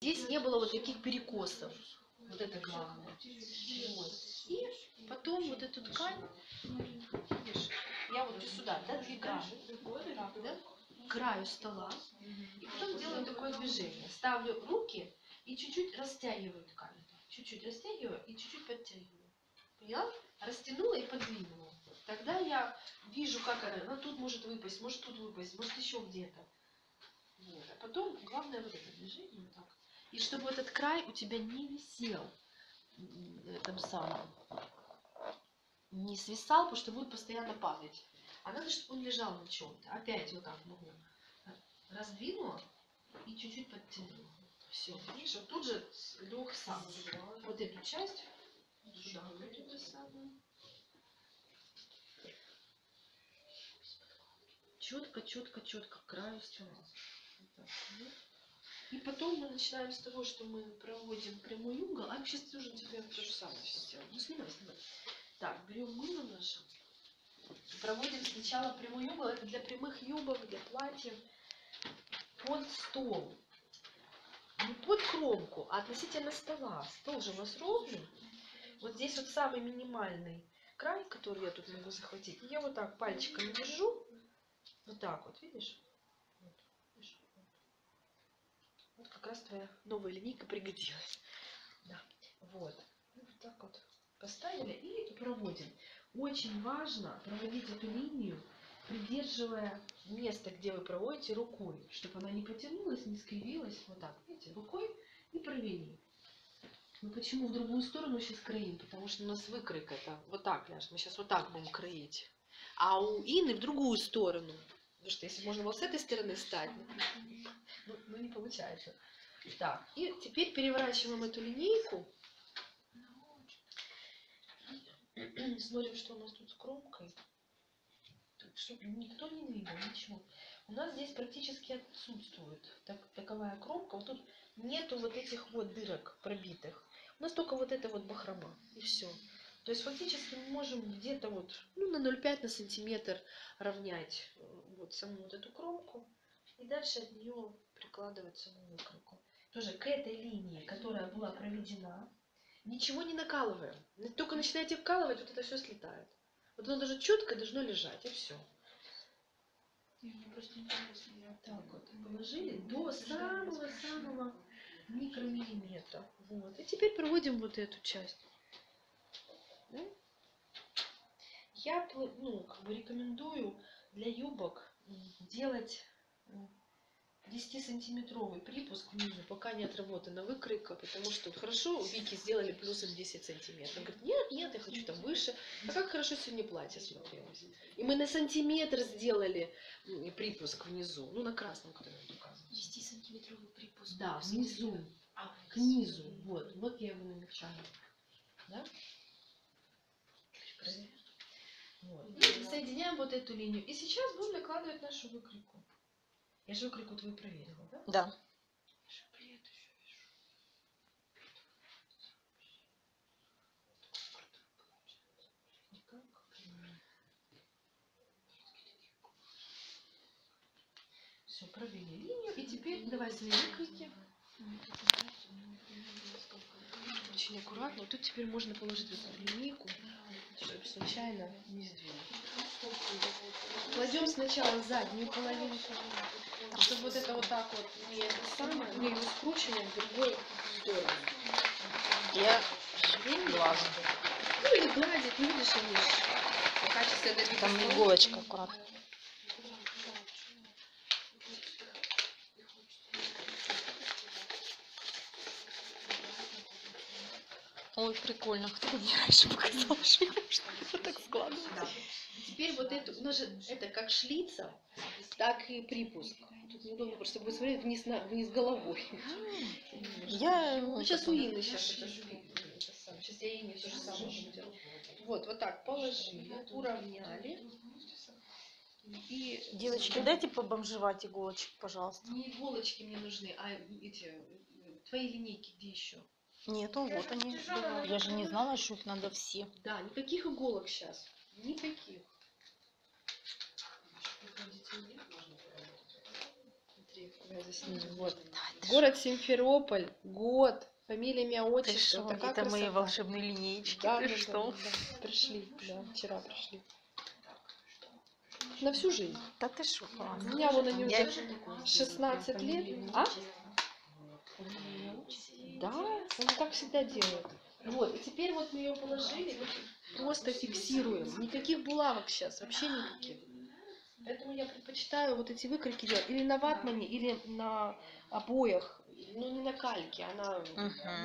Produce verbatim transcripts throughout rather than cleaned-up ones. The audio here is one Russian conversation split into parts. Здесь не было вот таких перекосов. Вот это главное. Вот. И потом вот эту ткань, видишь, я вот сюда, да, двигаю, да, к краю стола. И потом делаю такое движение. Ставлю руки и чуть-чуть растягиваю ткань. Чуть-чуть растягиваю и чуть-чуть подтягиваю. Поняла? Растянула и подвинула. Тогда я вижу, как она, она тут может выпасть, может тут выпасть, может еще где-то. Вот. А потом главное вот это движение вот так. И чтобы этот край у тебя не висел, там самым, не свисал, потому что будет постоянно падать. А надо, чтобы он лежал на чем-то. Опять вот так могу. Раздвинула и чуть-чуть подтянула. Все. Видишь, вот тут же лег сам. Вот эту часть. Сюда будет это самое. Четко, четко, четко к краю стола. И потом мы начинаем с того, что мы проводим прямой угол. А сейчас тоже тебе то же самое все сделаем. Ну, снимай, снимай. Так, берем мыло наше. Проводим сначала прямой угол. Это для прямых юбок, для платьев. Под стол. Не под кромку, а относительно стола. Стол же у нас ровный. Вот здесь вот самый минимальный край, который я тут могу захватить. Я вот так пальчиками держу. Вот так вот, видишь? Вот как раз твоя новая линейка пригодилась. Да. Вот. Вот так вот поставили и проводим. Очень важно проводить эту линию, придерживая место, где вы проводите, рукой, чтобы она не потянулась, не скривилась. Вот так, видите, рукой и провели. Ну почему в другую сторону сейчас кроим? Потому что у нас выкройка это вот так, Ляж, мы сейчас вот так будем кроить. А у Инны в другую сторону. Потому что если можно вот с этой стороны стать, ну, ну не получается. Так, и теперь переворачиваем эту линейку. Смотрим, что у нас тут с кромкой. Тут, чтобы никто не двигал, ничего. У нас здесь практически отсутствует так, таковая кромка. Вот тут нету вот этих вот дырок пробитых. У нас только вот эта вот бахрома. И все. То есть фактически мы можем где-то вот, ну, на ноль пять на сантиметр равнять вот саму вот эту кромку и дальше от нее прикладывать саму выкройку. Тоже к этой линии, которая была проведена, ничего не накалываем. Только начинаете вкалывать, вот это все слетает. Вот оно даже четко должно лежать, и все. Так вот, положили до самого-самого микромиллиметра. Вот. И теперь проводим вот эту часть. Да? Я, ну, как бы рекомендую для юбок делать десятисантиметровый припуск внизу, пока не отработана выкройка, потому что хорошо, у Вики сделали плюсом десять сантиметров. Она говорит, нет, нет, я хочу там выше. А как хорошо сегодня платье смотрелось. И мы на сантиметр сделали припуск внизу, ну на красном, который я показываю. десятисантиметровый припуск? Да, внизу, а, к низу, вот, вот я его намечаю. Да? Вот. И соединяем вот эту линию. И сейчас будем накладывать нашу выкройку. Я же выкройку твою проверила, да? Да. Все, провели линию. И теперь давай свои выкройки. Очень аккуратно. Вот тут теперь можно положить вот эту линейку, чтобы случайно не сдвинуть. Кладем сначала заднюю половину, чтобы вот это вот так вот мы ее скручиваем в другой сторону. Я глажу. Ну или гладит, не видишь, они по качеству добиться. Там иголочка аккуратно. Ой, прикольно. Кто бы мне раньше показал, что я так складываю. Да. Теперь вот это, у нас же это как шлица, так и припуск. Тут неудобно просто будет смотреть вниз, на, вниз головой. Я... Ну, сейчас у Инны сейчас это же Сейчас я Инне то же самое делаю. Вот, вот так положили, уравняли. И... Девочки, дайте побомжевать иголочек, пожалуйста. Не иголочки мне нужны, а эти, твои линейки где еще? Нету, вот они. Я же не знала, что их надо все. Да, никаких иголок сейчас. Никаких. Смотри, Вот. Да, город Симферополь, год, фамилия, имя, отчество. Это мои волшебные линейки. Да, да, что? Да, да. Пришли, да, вчера пришли. На всю жизнь. Да ты шо? У меня вон они уже шестнадцать лет. А? Да, он так всегда делает. Вот, и теперь вот мы ее положили, просто фиксируем. Никаких булавок сейчас, вообще никаких. Поэтому я предпочитаю вот эти выкройки делать или на ватмане, или на обоях. Ну, не на кальке, она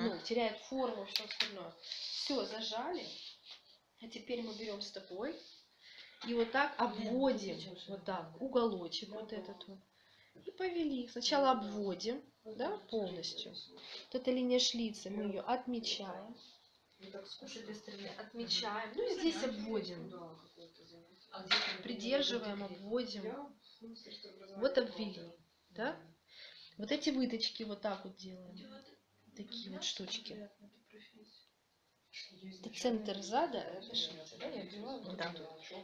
ну, теряет форму, все остальное. Все, зажали. А теперь мы берем с тобой. И вот так обводим, вот так, уголочек вот этот вот. И повели. Сначала обводим, да, полностью. Вот эта линия шлица, мы ее отмечаем. Отмечаем. Ну и здесь обводим. Придерживаем, обводим. Вот обвели, да. Вот эти выточки вот так вот делаем. Такие вот штучки. Это центр зада, решается, да, я взяла вот да.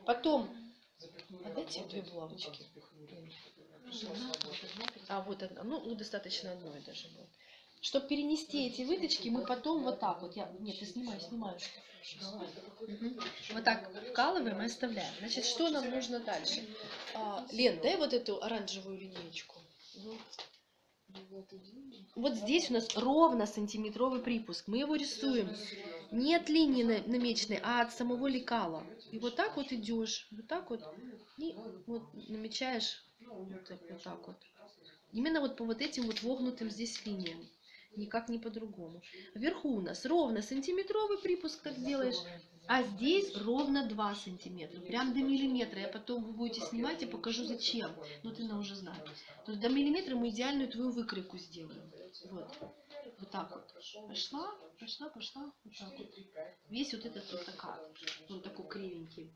Потом вот эти две булавочки. А вот одна, ну достаточно одной даже было. Чтобы перенести эти выточки, мы потом вот так вот, я, нет, я снимаю, снимаю. Угу. Вот так вкалываем и оставляем. Значит, что нам нужно дальше? А, Лен, дай вот эту оранжевую линеечку. Вот здесь у нас ровно сантиметровый припуск. Мы его рисуем не от линии намеченной, а от самого лекала. И вот так вот идешь, вот так вот, и вот намечаешь вот так, вот так вот. Именно вот по вот этим вот вогнутым здесь линиям. Никак не по-другому. Вверху у нас ровно сантиметровый припуск, как делаешь, а здесь ровно два сантиметра. Прям до миллиметра. Я потом вы будете снимать, я покажу зачем. Но ты на уже знаешь. То есть до миллиметра мы идеальную твою выкройку сделаем. Вот. Вот так вот. Пошла, пошла, пошла. Вот так вот. Весь вот этот вот такая. Он такой кривенький.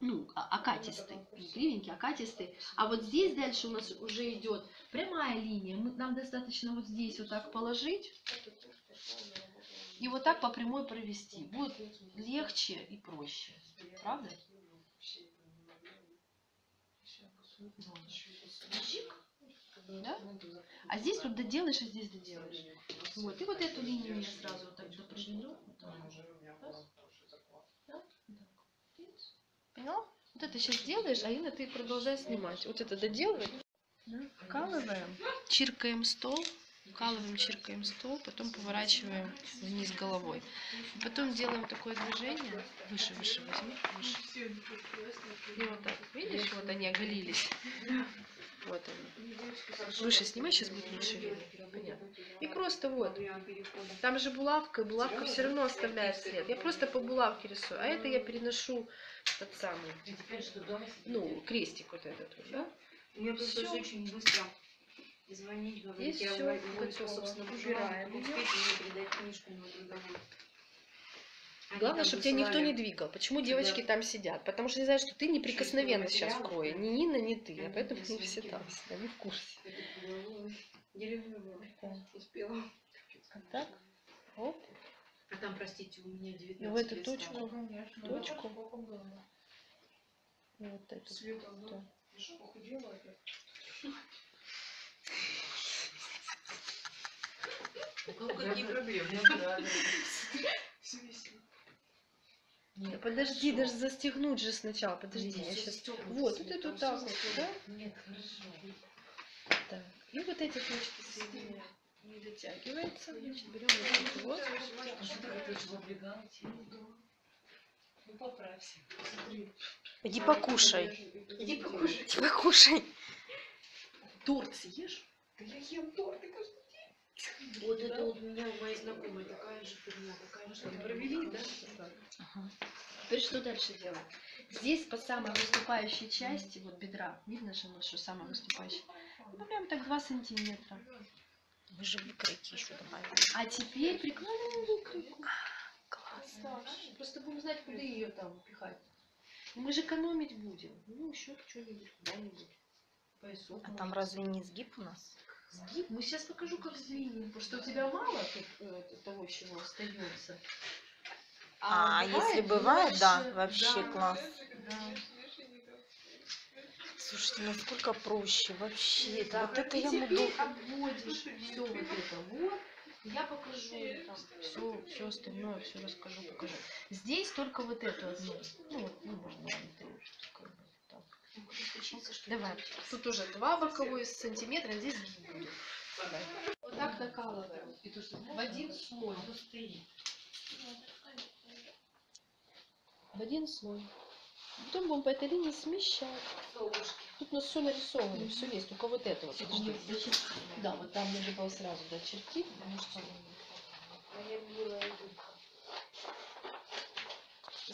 Ну, окатистый. Не кривенький, окатистый. А вот здесь дальше у нас уже идет прямая линия. Мы, нам достаточно вот здесь вот так положить. И вот так по прямой провести. Будет легче и проще. Правда? Да? А здесь вот доделаешь, а здесь доделаешь. Вот. И вот эту линию я сразу вот так допрыгну. Поняла? Вот это сейчас делаешь, а Инна, ты продолжай снимать. Вот это доделывай. Да? Вкалываем, чиркаем стол, вкалываем, чиркаем стол, потом поворачиваем вниз головой. И потом делаем такое движение. Выше, выше возьми, выше. И вот так. Видишь, вот они оголились. Вот они. Выше снимай, сейчас будет лучше. Понятно. И просто вот. Там же булавка, и булавка все равно оставляет след. Я просто по булавке рисую, а это я переношу этот самый, ну, крестик вот этот вот, да? У меня просто очень быстро звонить, говорить, я готова, собственно, убираем. Главное, чтобы тебя никто не двигал. Почему девочки там сидят? Потому что не знаю, что ты неприкосновенна сейчас в крое. Ни Нина, ни ты. А поэтому мы все там, они в курсе. Я люблю, успела. Так, оп. А там, простите, у меня девятнадцать лет. В эту точку, точку. Вот эту. Светом, ну, какие проблемы? Нет, подожди, даже застегнуть же сначала. Подожди, я сейчас... Вот, вот это вот так вот, да? Нет, хорошо. И вот эти точки соединяем. Не дотягивается. Значит, берем вот этот вот. Иди покушай. Иди покушай. Иди покушай. Торт съешь? Да я ем торт. Вот это у меня у моей знакомой такая же фигня, такая же. Провели, да? Ага. Теперь что дальше делать? Здесь по самой выступающей части, вот бедра, видно же, что самая выступающая. Ну, прям так два сантиметра. Мы же выкройки еще добавили. А теперь прикладываем выкройку. Классно. Просто будем знать, куда ее там пихать. Мы же экономить будем. Ну, еще что-нибудь, куда-нибудь. А там разве не сгиб у нас? Сгиб? Мы сейчас покажу, как сгиб. Потому что у тебя мало того, чего остается. А, а бывает, если бывает, больше, да, вообще да, класс. Да. Слушайте, насколько проще вообще. Да, вот это я буду. Обводишь все вот это вот. Я покажу там все, все остальное, все расскажу, покажу. Здесь только вот это одно. Ну, вот, ну, можно монтировать, что такое. Давай. Тут уже два боковые сантиметра, здесь будет. Вот так накалываем. И то, что в один слой. В один слой. Потом будем по этой линии смещать. Тут у нас все нарисовано, все есть. Только вот это вот. Да, вот там нужно было сразу дочертить, потому что...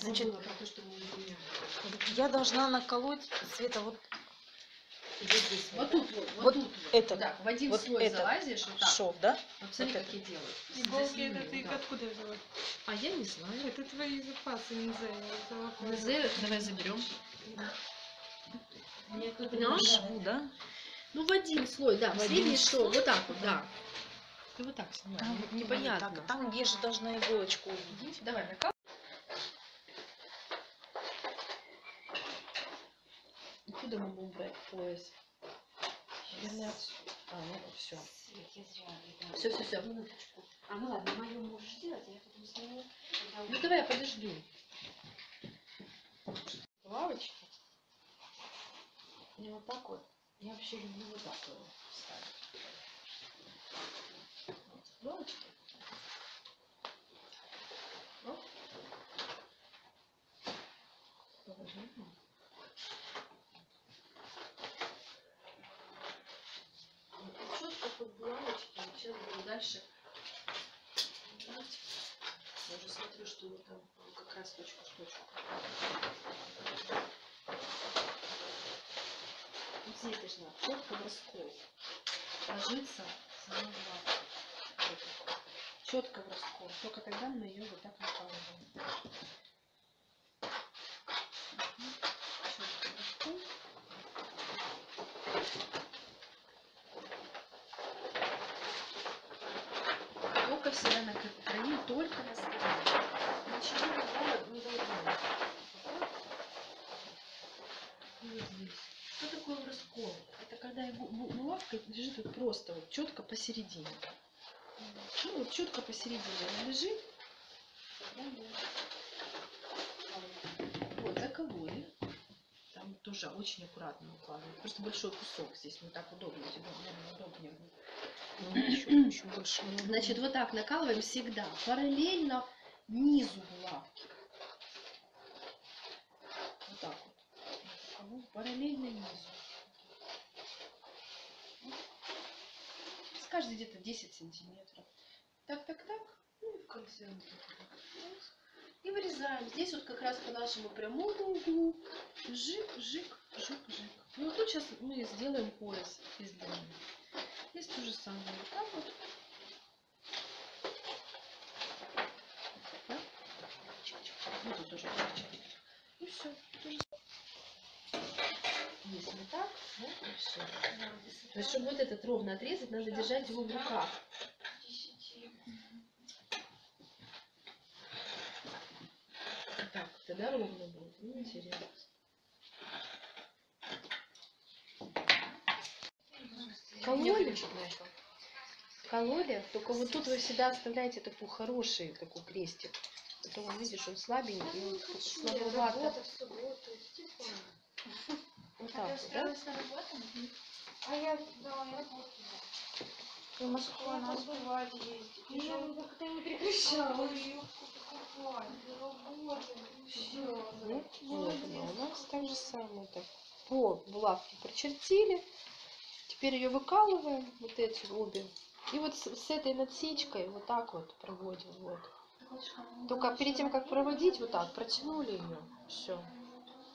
Значит, я должна наколоть, Света, вот здесь. Вот тут вот, вот, вот тут это. Да, в один вот слой это. Залазишь, вот так. Шов, да? Вот смотри, вот как я делаю. Иголки это ты их откуда взяла? А я не знаю. Это твои запасы, Нзе. Нзе, давай заберем. Да. Понимаешь? Да. Ну в один слой, да, в средний шов, вот так вот, да. Ты вот так снимаешь. Там, непонятно. Так, там где же должна иголочку увидеть? Давай, накал. Откуда мы будем брать пояс? А, ну все. Все, все, все. А, ну ладно, мою можешь сделать, а я потом сниму. Ну давай я подожду. Лавочки. Не вот так вот. Я вообще люблю вот так вот ставить. Лавочки. Положим. Сейчас буду дальше. Я уже смотрю, что вот там как раз точку в точку. Здесь должна четко в раскол ложиться сама главная. Четко в раскол. Только тогда мы ее вот так накалываем. Всегда на краю, только на стороне. Ничего другого не должно. И вот здесь. Что такое раскол? Это когда булавка лежит вот просто вот четко посередине. Ну, вот четко посередине она лежит. Вот закололи. Там тоже очень аккуратно укладываем. Просто большой кусок здесь, не так удобно. Удобнее. Еще, еще больше. Значит, вот так накалываем всегда параллельно низу булавки. Вот так вот. Параллельно низу. С каждой где-то десять сантиметров. Так, так, так. Ну и в конце. И вырезаем. Здесь вот как раз по нашему прямому углу. Жик, жик, жик, жик. Ну вот тут сейчас мы сделаем пояс из длины. Здесь то же самое. Вот так вот. Да? Ну, тут тоже. И все. Если вот так, вот и все. То есть, чтобы вот этот ровно отрезать, надо держать его в руках. Так, тогда ровно будет. Интересно. Кололи, кололи, только вот тут вы всегда оставляете такой хороший такой крестик. Потом он, видишь, он слабенький, он слабовато. Вот так вот, да? А я, да, я в Москву, она успевает ездить. Я как-то не прекращала. Вот она, у нас так же самое. По булавке прочертили. Теперь ее выкалываем, вот эти обе, и вот с, с этой надсечкой вот так вот проводим, вот. Только перед тем, как проводить, вот так, протянули ее, все.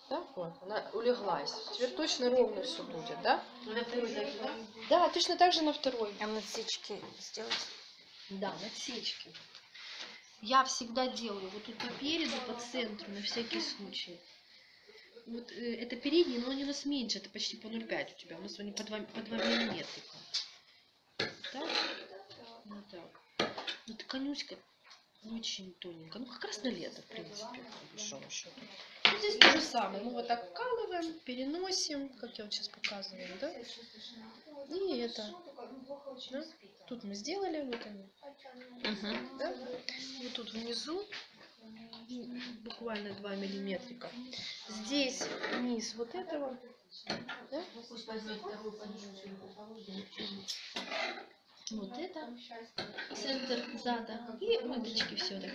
Да, вот, она улеглась. Теперь точно ровно все будет, да? На второй, да? Да, точно так же на второй. А надсечки сделать? Да, надсечки. Я всегда делаю вот тут по переду, по центру, на всякий случай. Вот это передний, но он у нас меньше, это почти по ноль пять у тебя. У нас сегодня по два миллиметра. Вот так. Вот так. Вот конюшка. Очень тоненько. Ну, как раз на лето, в принципе, по большому счету. И здесь то же самое. Мы вот так вкалываем, переносим, как я вам сейчас показываю, да? И это. Да? Тут мы сделали, вот они. Угу. Да? Вот тут внизу буквально два миллиметрика. Здесь низ вот этого. Да? Вот это центр зада и выдачки все так.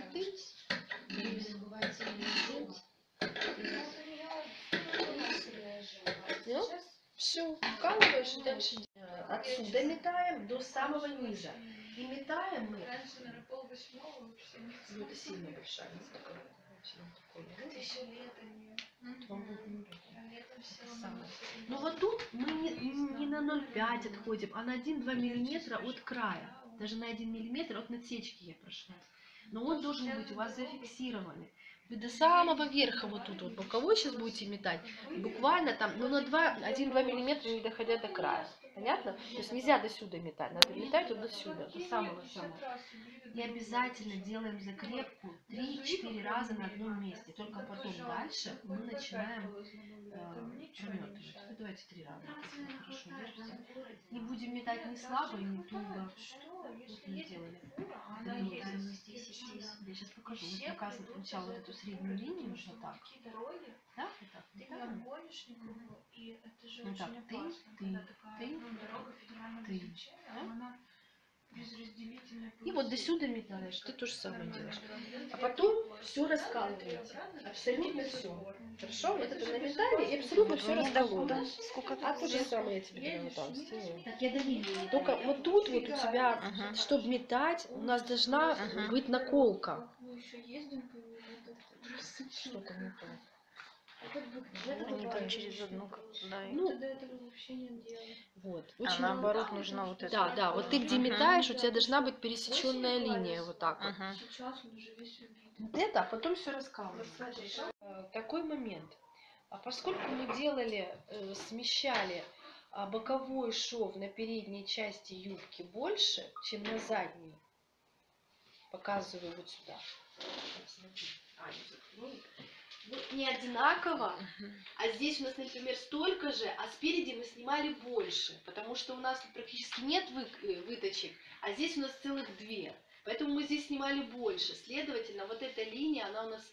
Ну, все, вкалываешь и дальше. Отсюда метаем до самого низа. И метаем мы. Ну, это сильно большая. Но вот тут мы не, не на ноль пять отходим, а на один-два миллиметра от края. Даже на один миллиметр от натечки я прошла. Но он должен быть у вас зафиксированный. Вы до самого верха вот тут вот боковой сейчас будете метать. Буквально там, ну на один-два миллиметра не доходя до края. Понятно? То есть нельзя до сюда метать. Надо метать вот до сюда. До самого-самого. И обязательно делаем закрепку три-четыре раза на одном месте. Только потом дальше мы начинаем э, промёртывать. Давайте три раза. Хорошо, не будем метать ни слабо, ни туго. Вот мы делали. Я сейчас покажу. Вот показывает сначала вот эту среднюю линию. Нужно так. Да? Вот так. Вот так. Ты, ты, ты, ты. Да? И вот до сюда метаешь, ты тоже самое делаешь. А потом все раскалываете. Абсолютно все. Хорошо? Вот это наметали и абсолютно все раскололи. А то же самое я тебе делаю там. Только вот тут вот у тебя, ага. Чтобы метать, у нас должна ага. быть наколка. Что-то не то. Они там через одну, да, ну, вот. Очень а наоборот много. Нужна вот эта. Да, да, вот ты где uh -huh. метаешь, у тебя должна быть пересеченная линия вот так uh -huh. вот. Вот это, а потом все раскалывается. Такой момент. А поскольку мы делали, э, смещали боковой шов на передней части юбки больше, чем на задней, показываю вот сюда. Не одинаково, а здесь у нас, например, столько же, а спереди мы снимали больше, потому что у нас практически нет вы, выточек, а здесь у нас целых две, поэтому мы здесь снимали больше, следовательно, вот эта линия, она у нас,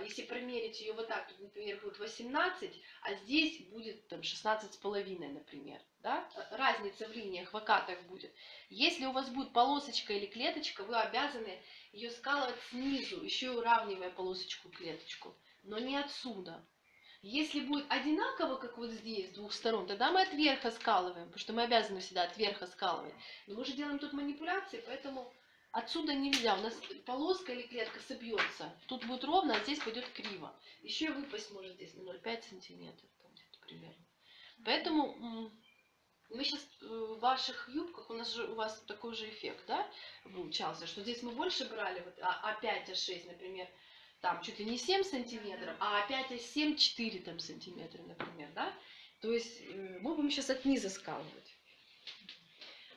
если промерить ее вот так, тут, например, будет восемнадцать, а здесь будет там шестнадцать с половиной, например, да? Разница в линиях, в окатах будет. Если у вас будет полосочка или клеточка, вы обязаны ее скалывать снизу, еще и уравнивая полосочку и клеточку. Но не отсюда. Если будет одинаково, как вот здесь, с двух сторон, тогда мы от верха скалываем, потому что мы обязаны всегда от верха скалывать. Но мы же делаем тут манипуляции, поэтому отсюда нельзя. У нас полоска или клетка собьется. Тут будет ровно, а здесь пойдет криво. Еще и выпасть может здесь на ноль целых пять сантиметров, там где-то примерно. Поэтому мы сейчас в ваших юбках, у нас же у вас такой же эффект, да, получался, что здесь мы больше брали, вот, а пять, а шесть, например, там чуть ли не семь сантиметров, а пять, семь, четыре там сантиметра, например, да? То есть мы будем сейчас от низа скалывать.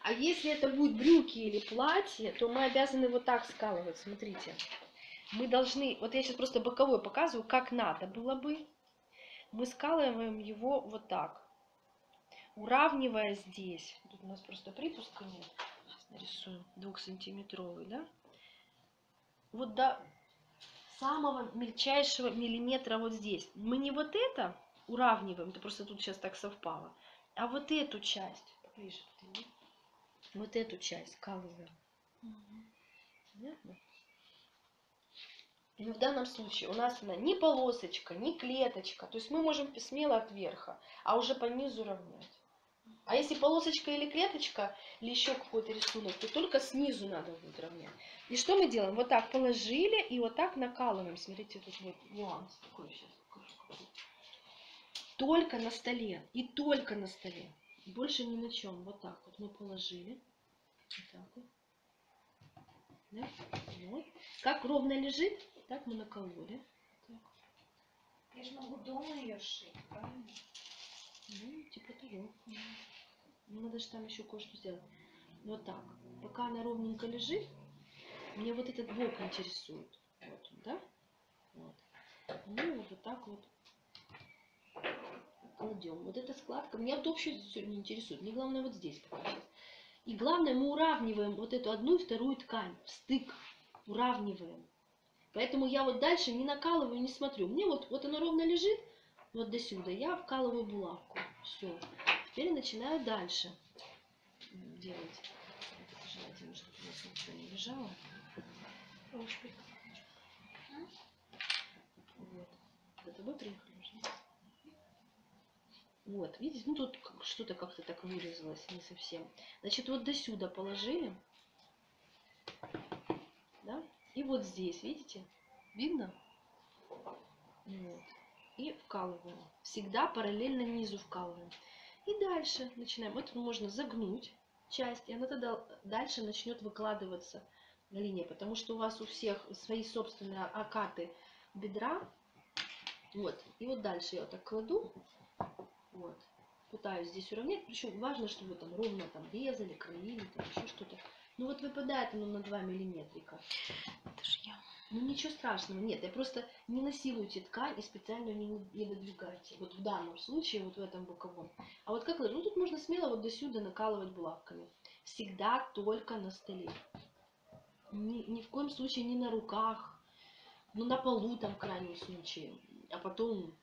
А если это будут брюки или платье, то мы обязаны вот так скалывать, смотрите. Мы должны, вот я сейчас просто боковой показываю, как надо было бы. Мы скалываем его вот так, уравнивая здесь. Тут у нас просто припуска нет. Сейчас нарисую двухсантиметровый, да? Вот до самого мельчайшего миллиметра вот здесь. Мы не вот это уравниваем, это просто тут сейчас так совпало, а вот эту часть, поближе, вот эту часть скалываем. Угу. Понятно? Но в данном случае у нас она ни полосочка, ни клеточка, то есть мы можем смело от верха, а уже по низу равнять. А если полосочка или клеточка, или еще какой-то рисунок, то только снизу надо будет равнять. И что мы делаем? Вот так положили и вот так накалываем. Смотрите, тут вот нюанс такой сейчас. Только на столе. И только на столе. Больше ни на чем. Вот так вот мы положили. Вот так вот. Да? Вот. Как ровно лежит, так мы накололи. Вот так. Я же могу дома ее сшить, правильно? Ну, типа того. Надо же там еще кое-что сделать. Вот так. Пока она ровненько лежит, Меня вот этот бок интересует. Вот он, да? Вот. Ну, вот так вот кладем. Вот эта складка. Меня вот общее сегодня интересует. Мне главное вот здесь. И главное, мы уравниваем вот эту одну и вторую ткань. Стык. Уравниваем. Поэтому я вот дальше не накалываю, не смотрю. Мне вот, вот оно ровно лежит. Вот до сюда. Я вкалываю булавку. Все. Теперь начинаю дальше делать. Желательно, чтобы у нас ничего не лежало. Вот. За тобой приехали уже. Вот, видите, ну тут что-то как-то так вырезалось, не совсем. Значит, вот до сюда положили. Да? И вот здесь, видите? Видно? Вот. И вкалываем. Всегда параллельно низу вкалываем. И дальше начинаем. Вот можно загнуть часть, и она тогда дальше начнет выкладываться на линии, потому что у вас у всех свои собственные окаты бедра. Вот. И вот дальше я вот так кладу. Вот. Пытаюсь здесь уравнять. Причем важно, чтобы там ровно там резали, крылили, там еще что-то. Ну вот выпадает оно на два миллиметрика. Это же я. Ну ничего страшного. Нет, я просто не насилуйте ткань и специально не, не додвигайте. Вот в данном случае, вот в этом боковом. А вот как, ну тут можно смело вот до сюда накалывать булавками. Всегда только на столе. Ни, ни в коем случае не на руках. Ну на полу там в крайнем случае. А потом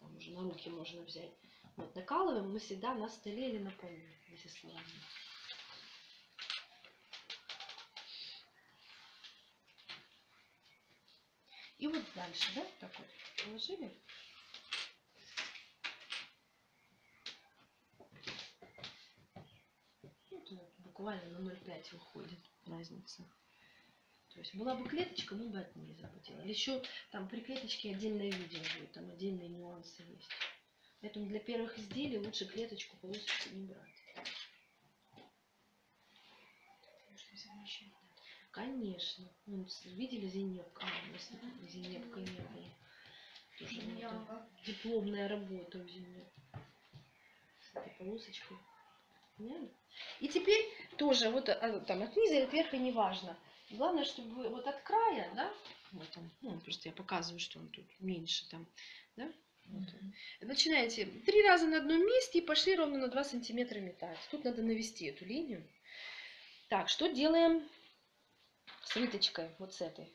там уже на руки можно взять. Вот накалываем мы всегда на столе или на полу. Если сложно. И вот дальше, да, так вот положили. Вот он, буквально на ноль пять выходит разница. То есть была бы клеточка, мы бы от нее заплатили. Еще там при клеточке отдельное видео будет, там отдельные нюансы есть. Поэтому для первых изделий лучше клеточку полосочку не брать. Конечно. Ну, видели зенепка? А, зенепка не было. Тоже дипломная работа у зенепки. С этой полосочкой. Понятно? И теперь тоже вот там от низа или вверх, и не важно. Главное, чтобы вот от края, да? Вот он. Ну, просто я показываю, что он тут меньше там, да? Вот он. Начинаете три раза на одном месте и пошли ровно на два сантиметра метать. Тут надо навести эту линию. Так, что делаем? С ниточкой, вот с этой.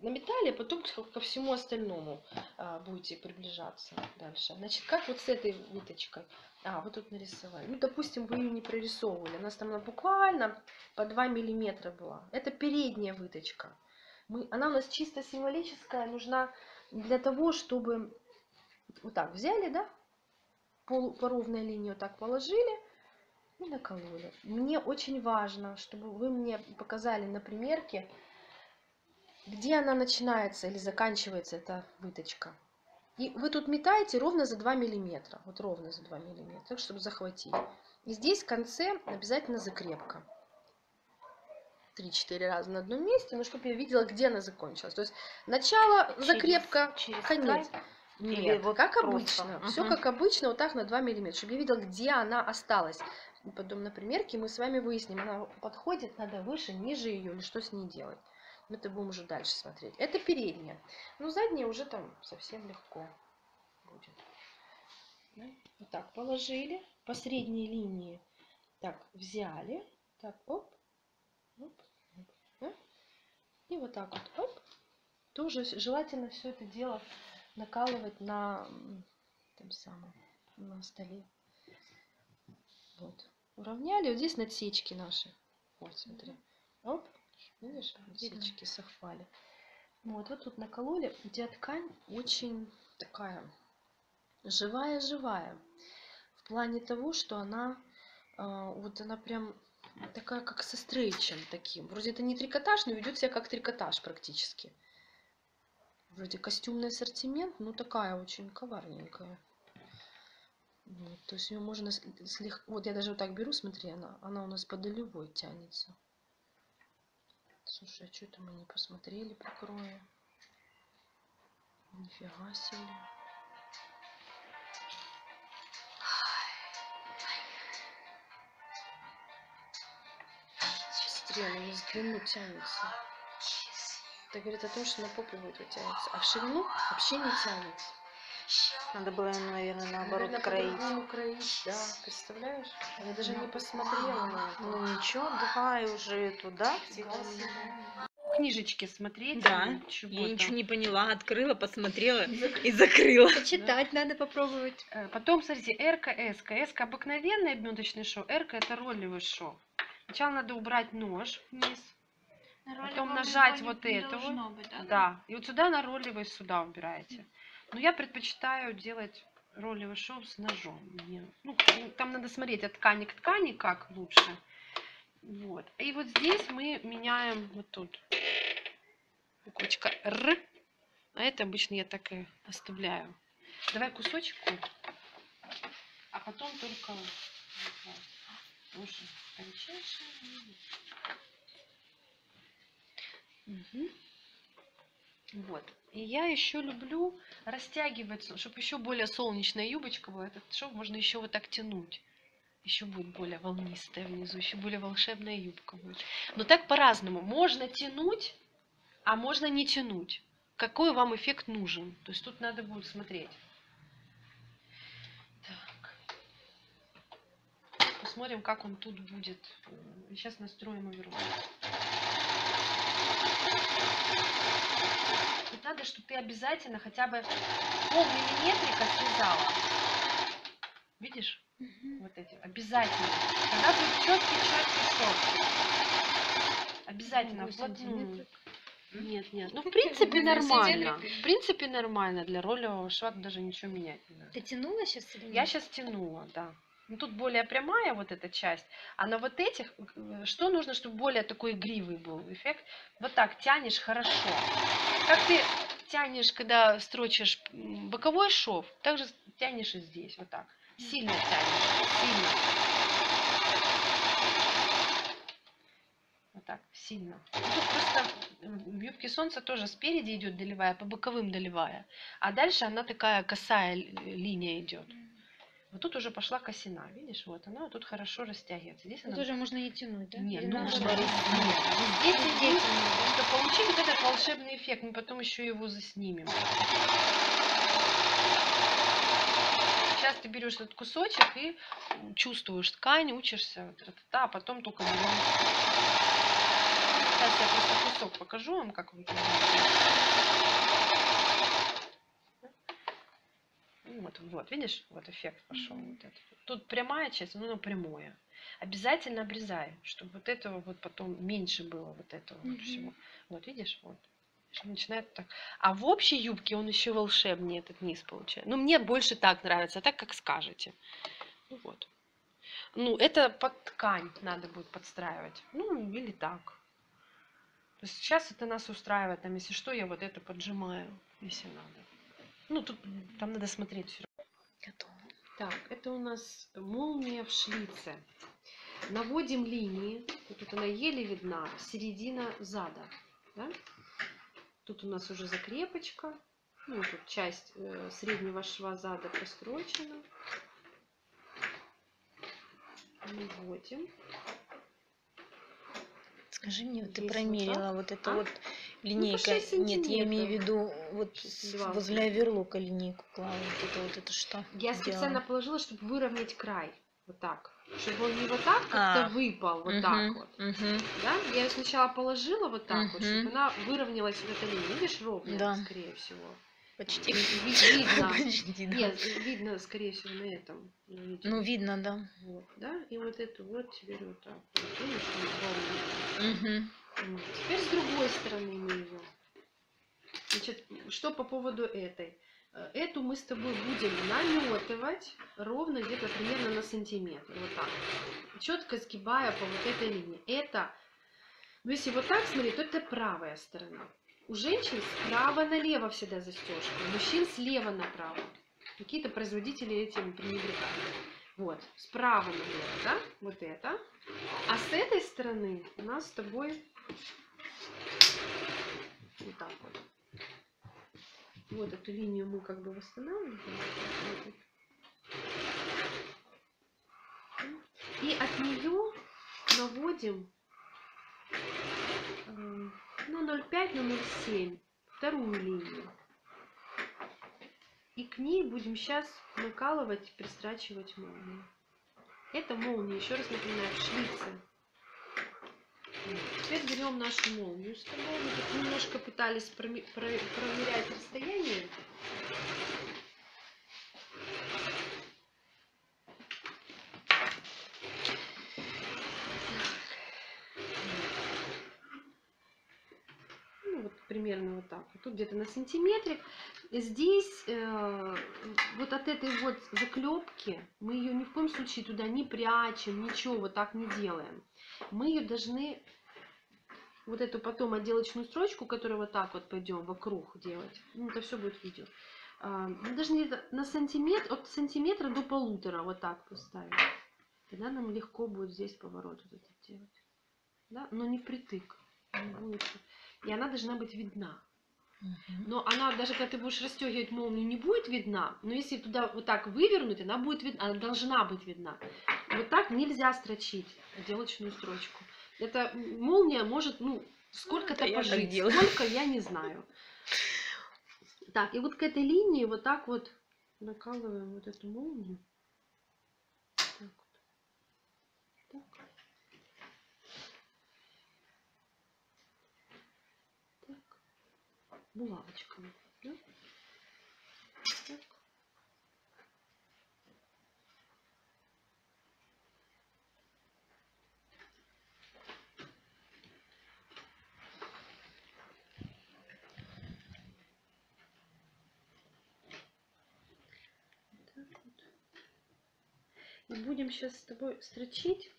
На металле, потом ко всему остальному а, будете приближаться дальше. Значит, как вот с этой ниточкой? А, вот тут нарисовали. Ну, допустим, вы ее не прорисовывали. У нас там она буквально по два миллиметра была. Это передняя выточка. Мы, она у нас чисто символическая, нужна для того, чтобы... Вот так взяли, да? Пол, по ровной линии вот так положили. Накололи. Мне очень важно, чтобы вы мне показали на примерке, где она начинается или заканчивается эта выточка. И вы тут метаете ровно за два миллиметра. Вот ровно за два миллиметра, так, чтобы захватить. И здесь в конце обязательно закрепка. три-четыре раза на одном месте, но чтобы я видела, где она закончилась. То есть начало через, закрепка, через конец. Край. Нет, вот как просто. Обычно. Угу. Все как обычно, вот так на два миллиметра, чтобы я видела, где она осталась. И потом на примерке мы с вами выясним, она подходит, надо выше, ниже ее, или что с ней делать. Мы это будем уже дальше смотреть. Это передняя. Но задняя уже там совсем легко будет. Да? Вот так положили. По средней линии так взяли. Так, оп. Оп, оп, да? И вот так вот, оп. Тоже желательно все это дело накалывать на, там самое, на столе. Вот. Уравняли. Вот здесь надсечки наши. Вот, смотри. Оп. Видишь, надсечки совпали. Вот, вот тут накололи. У тебя ткань очень такая живая-живая. В плане того, что она, вот она прям такая, как со стрейчем таким. Вроде это не трикотаж, но ведет себя как трикотаж практически. Вроде костюмный ассортимент, но такая очень коварненькая. Вот, то есть ее можно слегка... Вот я даже вот так беру, смотри, она, она у нас под олевой тянется. Слушай, а что это мы не посмотрели по крою? Нифига себе. быстрее, она не в длину тянется. Это говорит о том, что на попе будет тянется. А в ширину вообще не тянется. Надо было, наверное, наоборот, наверное, краить. краить. Да, представляешь? Я даже не посмотрела на это. Ну ничего, давай уже туда. Книжечки смотреть. Да, я ничего не поняла, открыла, посмотрела и закрыла. Почитать надо попробовать. Потом, смотрите, Эрка, Эска. Эска обыкновенный обметочный шов, Эрка это ролевый шов. Сначала надо убрать нож вниз, потом нажать вот эту. Да, и вот сюда на ролевый сюда убираете. Но я предпочитаю делать ролевый шов с ножом. Ну, там надо смотреть от ткани к ткани, как лучше. Вот. И вот здесь мы меняем вот тут буквочка Р. А это обычно я так и оставляю. Давай кусочку, а потом только уже тончайше. Угу. Вот. И я еще люблю растягивать, чтобы еще более солнечная юбочка была. Этот шов можно еще вот так тянуть. Еще будет более волнистая внизу, еще более волшебная юбка будет. Но так по-разному. Можно тянуть, а можно не тянуть. Какой вам эффект нужен? То есть тут надо будет смотреть. Так. Посмотрим, как он тут будет. Сейчас настроим оверолл. Тут надо, чтобы ты обязательно хотя бы полмиллиметрика связала. Видишь? Угу. Вот эти. Обязательно. Тогда будет четкий-четкий шов. Обязательно. Вплотную. Нет, нет. Ну, в принципе, нормально. В принципе, нормально. Для ролевого шва даже ничего менять не надо. Ты тянула сейчас или нет? Я сейчас тянула, да. Ну, тут более прямая вот эта часть. А на вот этих, что нужно, чтобы более такой игривый был эффект? Вот так тянешь хорошо. Как ты тянешь, когда строчишь боковой шов, так же тянешь и здесь. Вот так. Сильно тянешь, сильно. Вот так, сильно. Тут просто в юбке солнца тоже спереди идет долевая, по боковым долевая. А дальше она такая косая линия идет. Вот тут уже пошла косина, видишь, вот она вот тут хорошо растягивается. Здесь она... Тоже можно не тянуть, да? Нет, нужно. нужно... Нет. Здесь идет, чтобы получить вот этот волшебный эффект, мы потом еще его заснимем. Сейчас ты берешь этот кусочек и чувствуешь ткань, учишься, а потом только берем. Сейчас я просто кусок покажу вам, как вы вот, вот, видишь, вот эффект пошел. Вот этот. Тут прямая часть, ну, прямое. Обязательно обрезай, чтобы вот этого вот потом меньше было, вот этого mm-hmm. вот всего. Вот, видишь, вот. Начинает так. А в общей юбке он еще волшебнее, этот низ получается. Ну, мне больше так нравится, а так, как скажете. Ну, вот. Ну, это под ткань надо будет подстраивать. Ну, или так. То есть сейчас это нас устраивает. Там, если что, я вот это поджимаю, если надо. Ну, тут там надо смотреть все. Готово. Так, это у нас молния в шлице. Наводим линии. Тут она еле видна. Середина зада. Да? Тут у нас уже закрепочка. Ну, тут часть э, среднего шва зада прострочена. Наводим. Скажи мне, вот ты промерила вот, вот эту а? вот линейку. Ну, нет, я имею в виду вот два. Возле оверлока линейку клала. Вот это, вот это что? Я делала? Специально положила, чтобы выровнять край. Вот так. Чтобы он не вот так как-то а. выпал. Вот угу, так вот. Угу. Да? Я ее сначала положила вот так угу. вот, чтобы она выровнялась вот эта линия. Видишь, ровно, да. скорее всего. Почти. Видно. Почти, да. Нет, видно, скорее всего, на этом. На ну, видно, да. Вот, да. И вот эту вот теперь вот так. Угу. Вот. Теперь с другой стороны мы ее. Значит, что по поводу этой? Эту мы с тобой будем наметывать ровно где-то примерно на сантиметр. Вот так. Четко сгибая по вот этой линии. Это, ну, если вот так смотреть, то это правая сторона. У женщин справа налево всегда застежка, у мужчин слева направо. Какие-то производители этим пренебрегают. Вот, справа налево, да, вот это. А с этой стороны у нас с тобой вот так вот. Вот эту линию мы как бы восстанавливаем. И от нее наводим ну, ноль пять, ну, ноль семь, вторую линию. И к ней будем сейчас накалывать, пристрачивать молнию. Это молния, еще раз напоминаю, шлицы. Теперь берем нашу молнию с тобой. Мы тут немножко пытались проверять расстояние. Ну, вот примерно вот так. Тут где-то на сантиметрик. Здесь э, вот от этой вот заклепки мы ее ни в коем случае туда не прячем, ничего вот так не делаем. Мы ее должны, вот эту потом отделочную строчку, которую вот так вот пойдем вокруг делать, ну, это все будет видео, мы должны на сантиметр, от сантиметра до полутора вот так поставить. Тогда нам легко будет здесь поворот вот этот делать. Да? Но не впритык. И она должна быть видна. Но она, даже когда ты будешь расстегивать молнию, не будет видна. Но если туда вот так вывернуть, она будет видна, она должна быть видна. Вот так нельзя строчить отделочную строчку. Эта молния может, ну, сколько-то ну, пожить. Я сколько, я не знаю. Так, и вот к этой линии вот так вот накалываем вот эту молнию. Так вот. Так. Булавочками. Да? Так. Так вот. И будем сейчас с тобой строчить.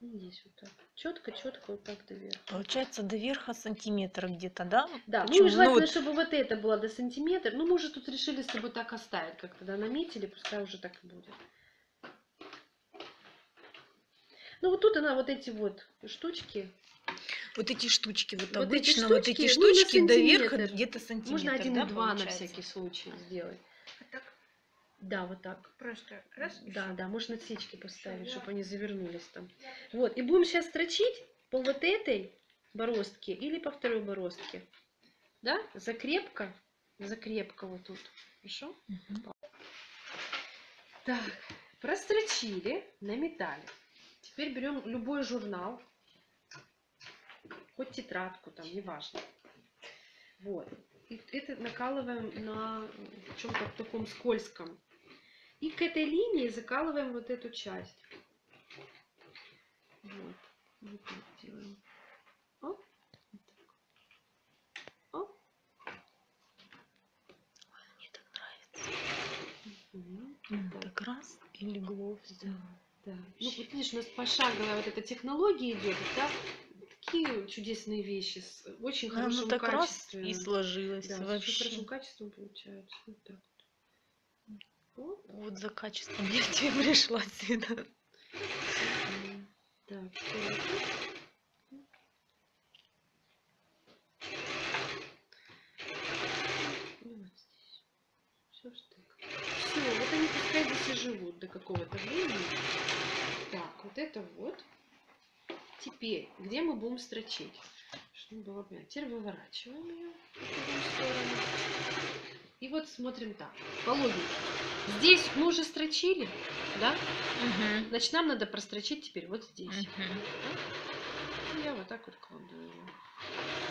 Здесь вот так. Четко, четко вот так до верха. Получается до верха сантиметра где-то, да? Да. Почему? Ну, желательно, ну, чтобы вот это было до сантиметра. Ну, мы уже тут решили с тобой так оставить, как тогда наметили, пускай уже так и будет. Ну, вот тут она вот эти вот штучки. Вот эти штучки, вот, вот обычно эти штучки, вот эти штучки ну, до верха где-то сантиметр. Можно один, да, два на всякий случай сделать. Да, вот так. Просто раз. Да, да, можно отсечки поставить, чтобы они завернулись там. Вот, и будем сейчас строчить по вот этой бороздке или по второй бороздке. Да? Закрепко. Закрепко вот тут. Хорошо? Угу. Так, прострочили, наметали. Теперь берем любой журнал. Хоть тетрадку там, неважно. Вот. И это накалываем на чем-то таком скользком. И к этой линии закалываем вот эту часть. Вот. Вот так делаем. Оп. Вот так. Оп. Ой, мне так нравится. Угу. Вот так. Так раз и легло. Да. Да. Ну, вот видишь, у нас пошаговая вот эта технология идет, да? Такие чудесные вещи с очень да, хорошим ну, качеством. И сложилось. Да, вообще. С очень хорошим качеством получается. Вот так вот. Вот, вот за качеством я к тебе пришла сюда. Так, все, вот они пускай здесь и живут до какого-то времени. Так, вот это вот. Теперь, где мы будем строчить? Чтобы было понятно. Теперь выворачиваем ее в сторону. И вот смотрим так. По логике. Здесь мы уже строчили, да? Угу. Значит, нам надо прострочить теперь вот здесь. Угу. Я вот так вот кладу ее.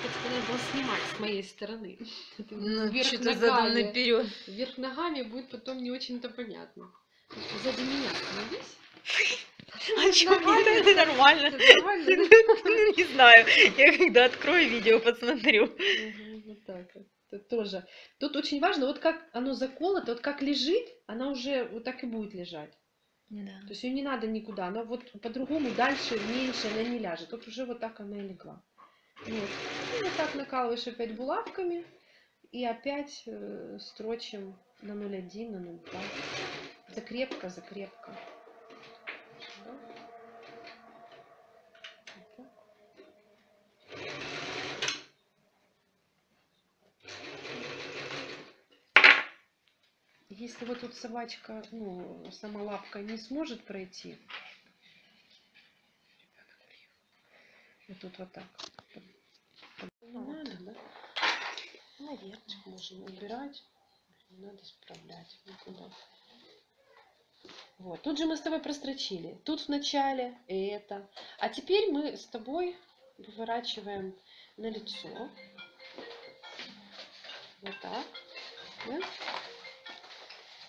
Хотя надо было снимать с моей стороны. Ну, что-то задом наперед. Вверх ногами будет потом не очень-то понятно. Сзади меня становись. А что, это нормально? Это нормально? Не знаю. Я когда открою видео, посмотрю. Вот так вот. Тут тоже. Тут очень важно, вот как оно заколото, вот как лежит, она уже вот так и будет лежать. Да. То есть ее не надо никуда. Она вот по-другому дальше, меньше она не ляжет. Вот уже вот так она и легла. Вот. И вот так накалываешь опять булавками. И опять э, строчим на ноль один, на ноль два. Закрепко, закрепко. если вот тут собачка, ну, сама лапка не сможет пройти, вот тут вот так. Не надо, да? Наверное, можем убирать, не надо исправлять никуда. Вот, тут же мы с тобой прострочили. Тут в начале это. А теперь мы с тобой выворачиваем на лицо. Вот так. Да?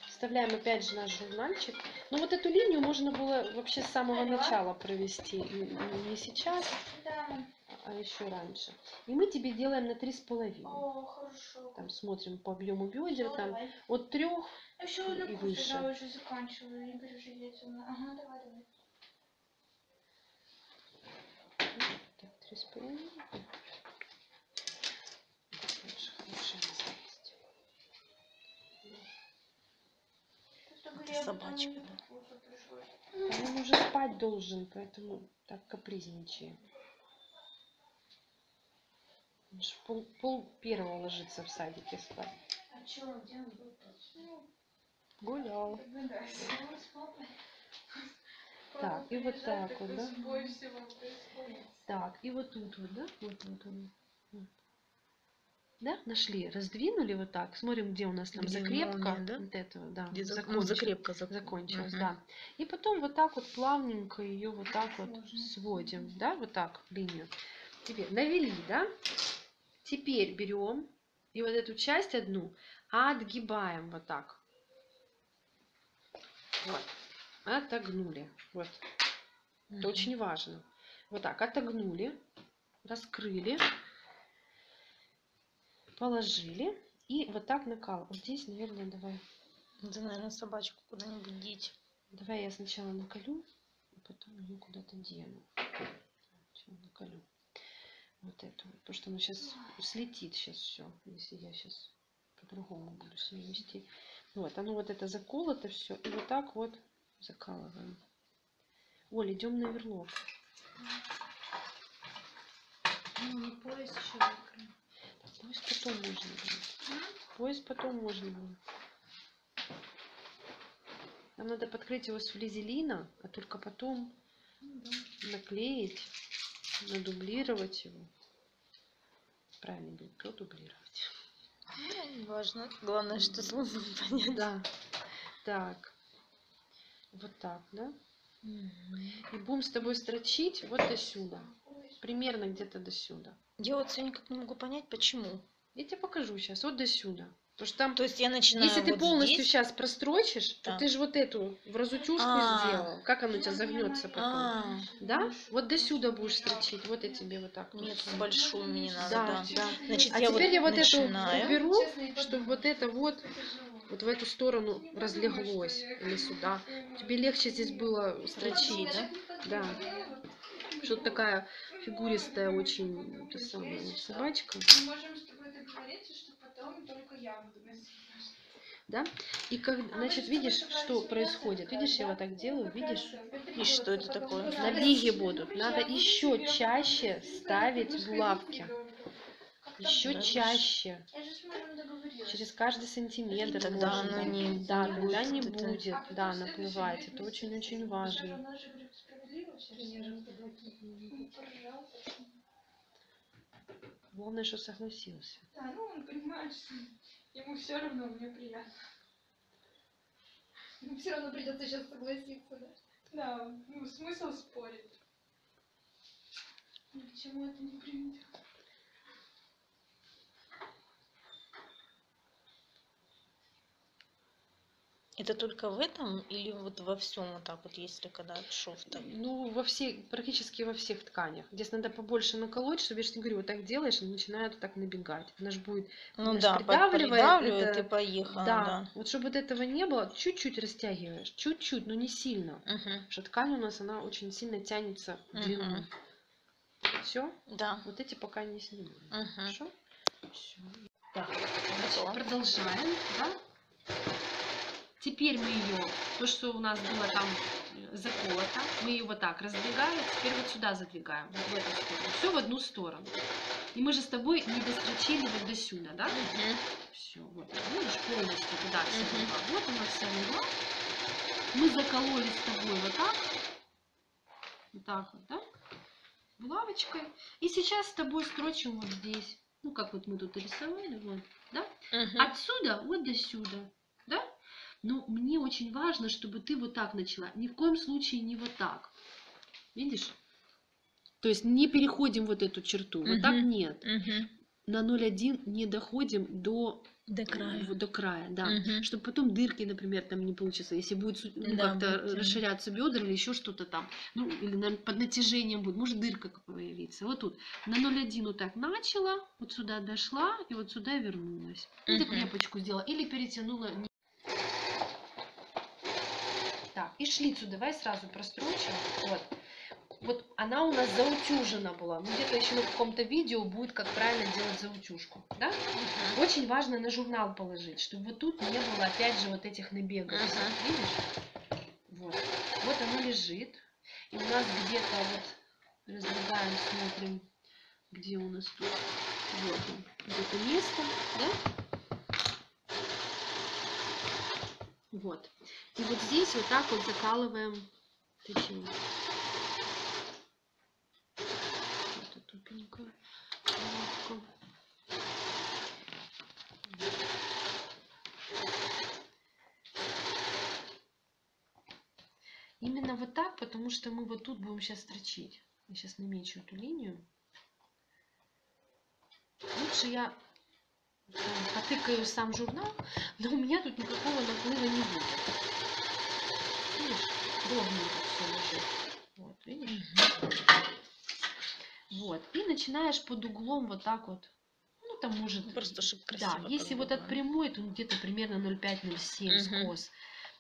Вставляем опять же наш журнальчик. Но вот эту линию можно было вообще с самого начала провести. Не сейчас, а еще раньше. И мы тебе делаем на три с половиной. Там смотрим по объему бедер. Все, там давай. От трех еще и выше. Я уже заканчиваю. Не переживайте. Ага, давай, давай. Так, три с половиной. Собачка. Он уже спать должен, поэтому так капризничает. Он же пол, пол первого ложится в садике спать. А чё, где он был? Гулял. Так, и вот так вот, да? Так, и вот тут вот, да? Вот, вот, вот. Да, нашли, раздвинули вот так, смотрим, где у нас там где закрепка, главное, да? Вот этого, да, где зак... ну, закрепка зак... закончилась, uh-huh. Да. И потом вот так вот плавненько ее вот так вот можно. Сводим, да, вот так линию. Теперь навели, да. Теперь берем и вот эту часть одну отгибаем вот так. Вот, отогнули, вот. Uh-huh. Это очень важно. Вот так отогнули, раскрыли. Положили и вот так накал. Вот здесь, наверное, давай. Да, наверное, собачку куда-нибудь деть. Давай я сначала наколю, а потом ее куда-то дену. Наколю. Вот эту. Потому что она сейчас слетит, сейчас все. Если я сейчас по-другому буду себя вести. Вот, оно вот это заколото все. И вот так вот закалываем. Оль, идем на верлок. Ну, пояс еще закрыл. Пояс потом можно будет. Пояс потом можно будет. Нам надо подкрыть его с флизелина, а только потом наклеить, надублировать его. Правильно будет, то дублировать. Не важно. Главное, что сложно понять. Да. Так. Вот так, да? И будем с тобой строчить вот до сюда. Примерно где-то до сюда. Я вот все никак не могу понять, почему. Я тебе покажу сейчас, вот до сюда. Потому что там, то есть я начинаю если вот ты полностью здесь? Сейчас прострочишь, да. То ты же вот эту в разутюжку а-а-а. Сделал. Как она у тебя загнется потом. А-а-а. Да? Вот до сюда будешь строчить. Вот я тебе вот так. Нет, вот большую мне надо. Да, да. Да. Значит, а я теперь вот я вот начинаю. Эту уберу, чтобы вот это вот, вот в эту сторону разлеглось. Или сюда. Тебе легче здесь было строчить, да? Да. Что-то такая фигуристая очень та самая, собачка. Мы можем с тобой договориться, что потом только я буду носить. Да? И как, значит, видишь, что происходит? Видишь, я вот так делаю, видишь? И что это такое? На лиге будут. Надо еще чаще ставить булавки. Еще чаще. Через каждый сантиметр. И тогда она не, да, тогда не будет. Да, наплывать. Это очень-очень важно. Главное, что согласился. Да, ну он понимает, что ему все равно, мне приятно. Ему все равно придется сейчас согласиться, да? Да, ну смысл спорить. Ни к чему это не приведет. Это только в этом или вот во всем вот так вот, если когда от шов-то? Ну, во всей, практически во всех тканях. Здесь надо побольше наколоть, чтобы, я же не говорю, вот так делаешь, и начинает вот так набегать. Она же будет, ну она да, придавливает, придавливает это... и поехала. Да. Да, вот чтобы вот этого не было, чуть-чуть растягиваешь, чуть-чуть, но не сильно. Угу. Потому что ткань у нас, она очень сильно тянется в длину. Угу. Все? Да. Вот эти пока не снимаем. Угу. Хорошо? Все. Так, значит, продолжаем. Да? Теперь мы ее, то, что у нас было там заколото, мы ее вот так раздвигаем, теперь вот сюда задвигаем, вот в эту сторону, все в одну сторону. И мы же с тобой не дострочили вот до сюда, да? Угу. Все, вот, видишь, полностью туда все легла. Угу. Вот она вся легла. Мы закололи с тобой вот так. Вот так вот, да? Булавочкой. И сейчас с тобой строчим вот здесь. Ну, как вот мы тут рисовали, вот, да? Угу. Отсюда вот до сюда, да? Но мне очень важно, чтобы ты вот так начала. Ни в коем случае не вот так. Видишь? То есть не переходим вот эту черту. Угу. Вот так нет. Угу. На ноль один не доходим до... До края. До края, да. Угу. Чтобы потом дырки, например, там не получится. Если будет, ну, да, как-то расширяться бедра или еще что-то там. Ну, или на, под натяжением будет. Может, дырка появится. Вот тут. На ноль один вот так начала, вот сюда дошла и вот сюда вернулась. Угу. И крепочку сделала. Или перетянула. Так, и шлицу давай сразу прострочим. Вот. Вот она у нас заутюжена была. Ну, где-то еще на каком-то видео будет, как правильно делать заутюжку. Да? Uh-huh. Очень важно на журнал положить, чтобы вот тут не было опять же вот этих набегов. Uh-huh. Видишь? Вот. Вот оно лежит. И у нас где-то вот раздвигаем, смотрим, где у нас тут. Вот он. Где-то место. Да? Вот. И вот здесь вот так вот закалываем. Ты чего? Именно вот так, потому что мы вот тут будем сейчас строчить. Я сейчас намечу эту линию. Лучше я там потыкаю сам журнал, но у меня тут никакого наплыва не будет. Видишь, ровненько все лежит. Вот, видишь? Вот. И начинаешь под углом вот так вот. Ну, там может... Просто, чтобы красиво. Да, если вот от прямой, то где-то примерно ноль пять ноль семь скос.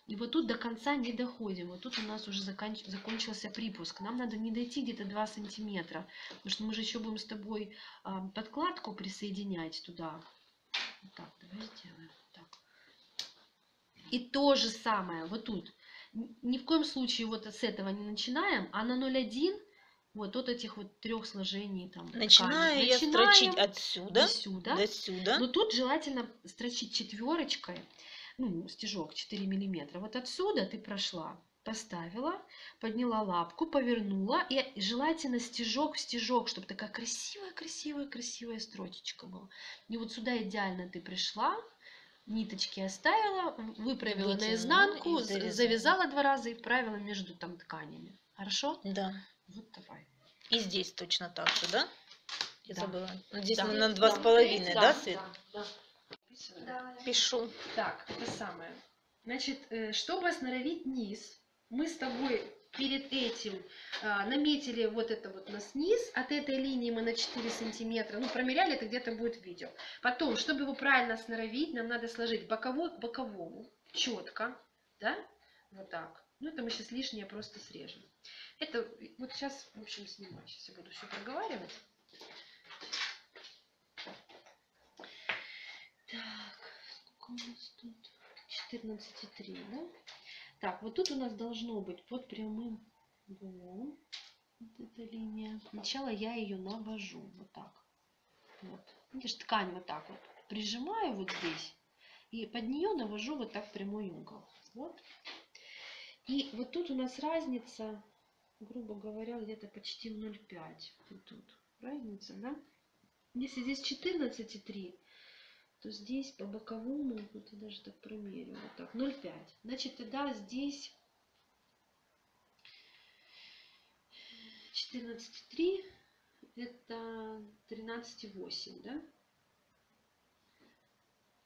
И вот тут до конца не доходим. Вот тут у нас уже заканч... закончился припуск. Нам надо не дойти где-то два сантиметра. Потому что мы же еще будем с тобой а, подкладку присоединять туда. Вот так, давай сделаем. Так. И то же самое вот тут. Ни в коем случае вот с этого не начинаем. А на ноль один... Вот от этих вот трех сложений там. Начинаю я строчить отсюда, отсюда до сюда. Но тут желательно строчить четверочкой, ну, стежок четыре миллиметра. Вот отсюда ты прошла, поставила, подняла лапку, повернула. И желательно стежок в стежок, чтобы такая красивая-красивая-красивая строчечка была. И вот сюда идеально ты пришла, ниточки оставила, выправила наизнанку, завязала два раза и вправила между там тканями. Хорошо? Да. Вот давай. И здесь точно так же, да? Я да. забыла. Здесь да. мы на два с половиной, да, Свет? Да, да. Пишу. Так, это самое. Значит, чтобы осноровить низ, мы с тобой перед этим наметили вот это вот у нас низ. От этой линии мы на четыре сантиметра. Ну, промеряли, это где-то будет видео. Потом, чтобы его правильно осноровить, нам надо сложить боковой к боковому. Четко, да? Вот так. Ну, это мы сейчас лишнее просто срежем. Это вот сейчас, в общем, снимаю. Сейчас я буду все проговаривать. Так, сколько у нас тут? четырнадцать и три, да? Так, вот тут у нас должно быть под прямым углом. Вот эта линия. Сначала я ее навожу. Вот так. Вот. Видишь, ткань вот так вот. Прижимаю вот здесь. И под нее навожу вот так прямой угол. Вот. И вот тут у нас разница, грубо говоря, где-то почти в ноль пять. Вот тут разница, да? Если здесь четырнадцать и три, то здесь по боковому, вот я даже так промерю, вот так, ноль пять. Значит, тогда здесь четырнадцать и три, это тринадцать и восемь, да?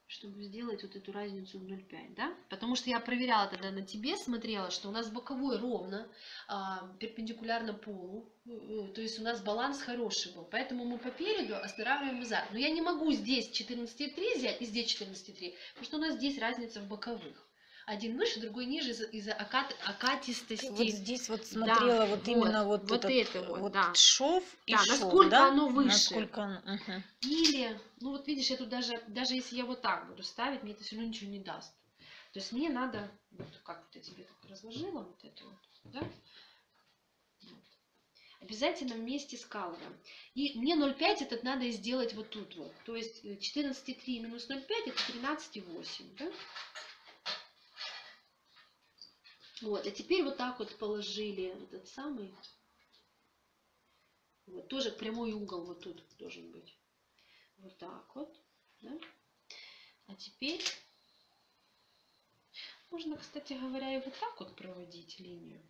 Чтобы сделать вот эту разницу в ноль пять, да? Потому что я проверяла тогда на тебе, смотрела, что у нас боковой ровно, а, перпендикулярно полу, то есть у нас баланс хороший был, поэтому мы по переду останавливаем назад. Но я не могу здесь четырнадцать и три взять и здесь четырнадцать и три, потому что у нас здесь разница в боковых. Один выше, другой ниже из-за из окат, окатистости. Вот здесь вот смотрела, да, вот, вот именно вот, вот этот это вот, вот да. шов и да, шов, насколько да? оно выше. Насколько оно... Угу. Или, ну вот видишь, я тут даже, даже если я вот так буду ставить, мне это все равно ничего не даст. То есть мне надо, вот как вот я тебе так разложила, вот это вот, да? Вот. обязательно вместе с калором. И мне ноль пять этот надо сделать вот тут вот. То есть четырнадцать целых три минус ноль целых пять это тринадцать целых восемь. Да? Вот, а теперь вот так вот положили этот самый. Вот, тоже прямой угол вот тут должен быть. Вот так вот. Да? А теперь можно, кстати говоря, и вот так вот проводить линию.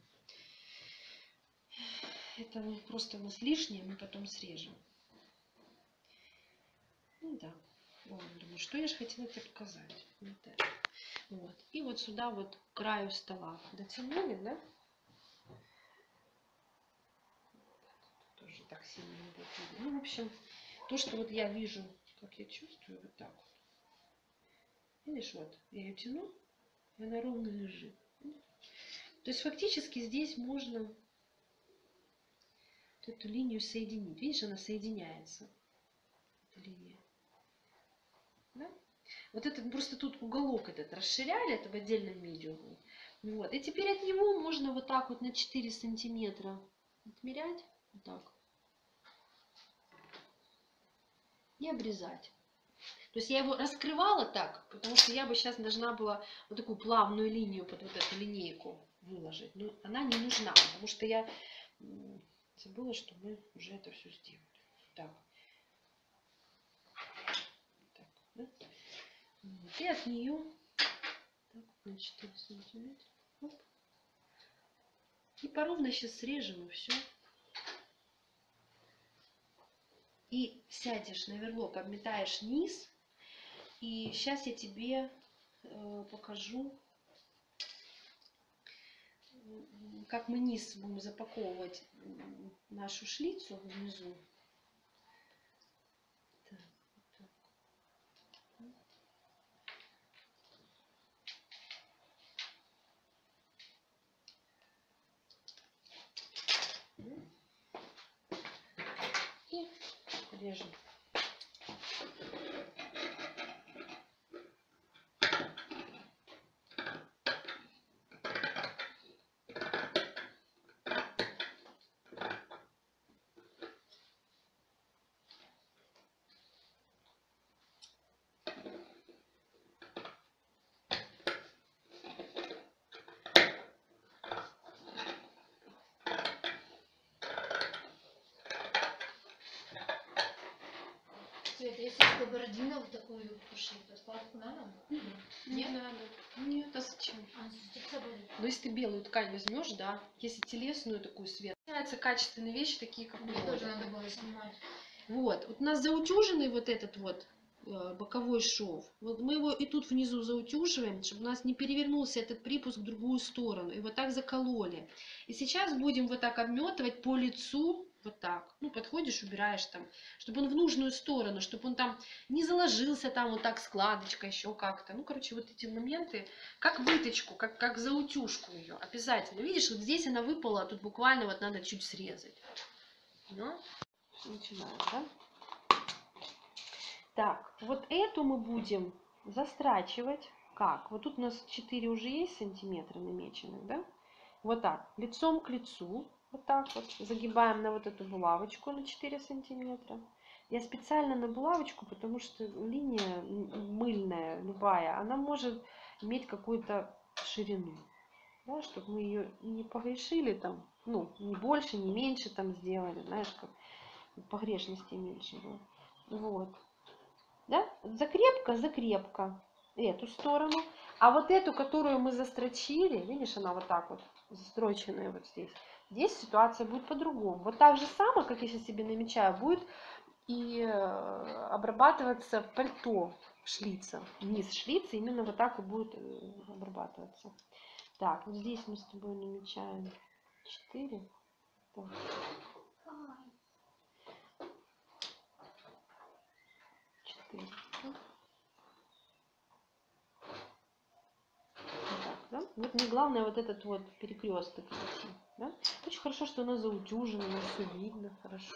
Это просто у нас лишнее, мы потом срежем. Ну да. О, думаю, что я же хотела тебе показать. Вот это. Вот. И вот сюда вот к краю стола дотянули, да? Тоже так сильно не дотянули. Ну, в общем, то, что вот я вижу, как я чувствую, вот так вот. Видишь, вот я ее тяну, и она ровно лежит. То есть фактически здесь можно вот эту линию соединить. Видишь, она соединяется. Эта линия. Да? Вот это просто тут уголок этот расширяли, это в отдельном медиуме. Вот. И теперь от него можно вот так вот на четыре сантиметра отмерять. Вот так. И обрезать. То есть я его раскрывала так, потому что я бы сейчас должна была вот такую плавную линию под вот эту линейку выложить. Но она не нужна, потому что я забыла, что мы уже это все сделали. Так. Так, да? И от нее так, на четыре сантиметра. Оп. И поровно сейчас срежем и все. И сядешь на верлок, обметаешь низ. И сейчас я тебе э, покажу, как мы низ будем запаковывать нашу шлицу внизу. Так, вот так. И режем. Если что, бородина вот такую пошли, то складку надо? Нет, не надо. Нет, а зачем? А, ну, если ты белую ткань возьмешь, да. Если телесную такую светлую. Получаются качественные вещи, такие как мне тоже надо было снимать. Вот. Вот у нас заутюженный вот этот вот э, боковой шов. Вот мы его и тут внизу заутюживаем, чтобы у нас не перевернулся этот припуск в другую сторону. И вот так закололи. И сейчас будем вот так обметывать по лицу. Вот так. Ну, подходишь, убираешь там, чтобы он в нужную сторону, чтобы он там не заложился, там вот так складочка, еще как-то. Ну, короче, вот эти моменты, как выточку, как, как заутюжку ее обязательно. Видишь, вот здесь она выпала, а тут буквально вот надо чуть срезать. Ну, начинаем, да? Так, вот эту мы будем застрачивать. Как? Вот тут у нас четыре уже есть сантиметра намеченных, да? Вот так, лицом к лицу. Вот так вот. Загибаем на вот эту булавочку на четыре сантиметра. Я специально на булавочку, потому что линия мыльная, любая, она может иметь какую-то ширину. Да, чтобы мы ее не погрешили там, ну, не больше, не меньше там сделали, знаешь, как погрешности меньше было. Вот. Да? Закрепка, закрепка. Эту сторону. А вот эту, которую мы застрочили, видишь, она вот так вот, застроченная вот здесь. Здесь ситуация будет по-другому. Вот так же самое, как я сейчас себе намечаю, будет и обрабатываться пальто шлица. Низ шлица именно вот так и будет обрабатываться. Так, вот здесь мы с тобой намечаем четыре. Так. четыре. Да? Вот мне главное вот этот вот перекресток. Да? Очень хорошо, что она заутюжена, она все видно хорошо.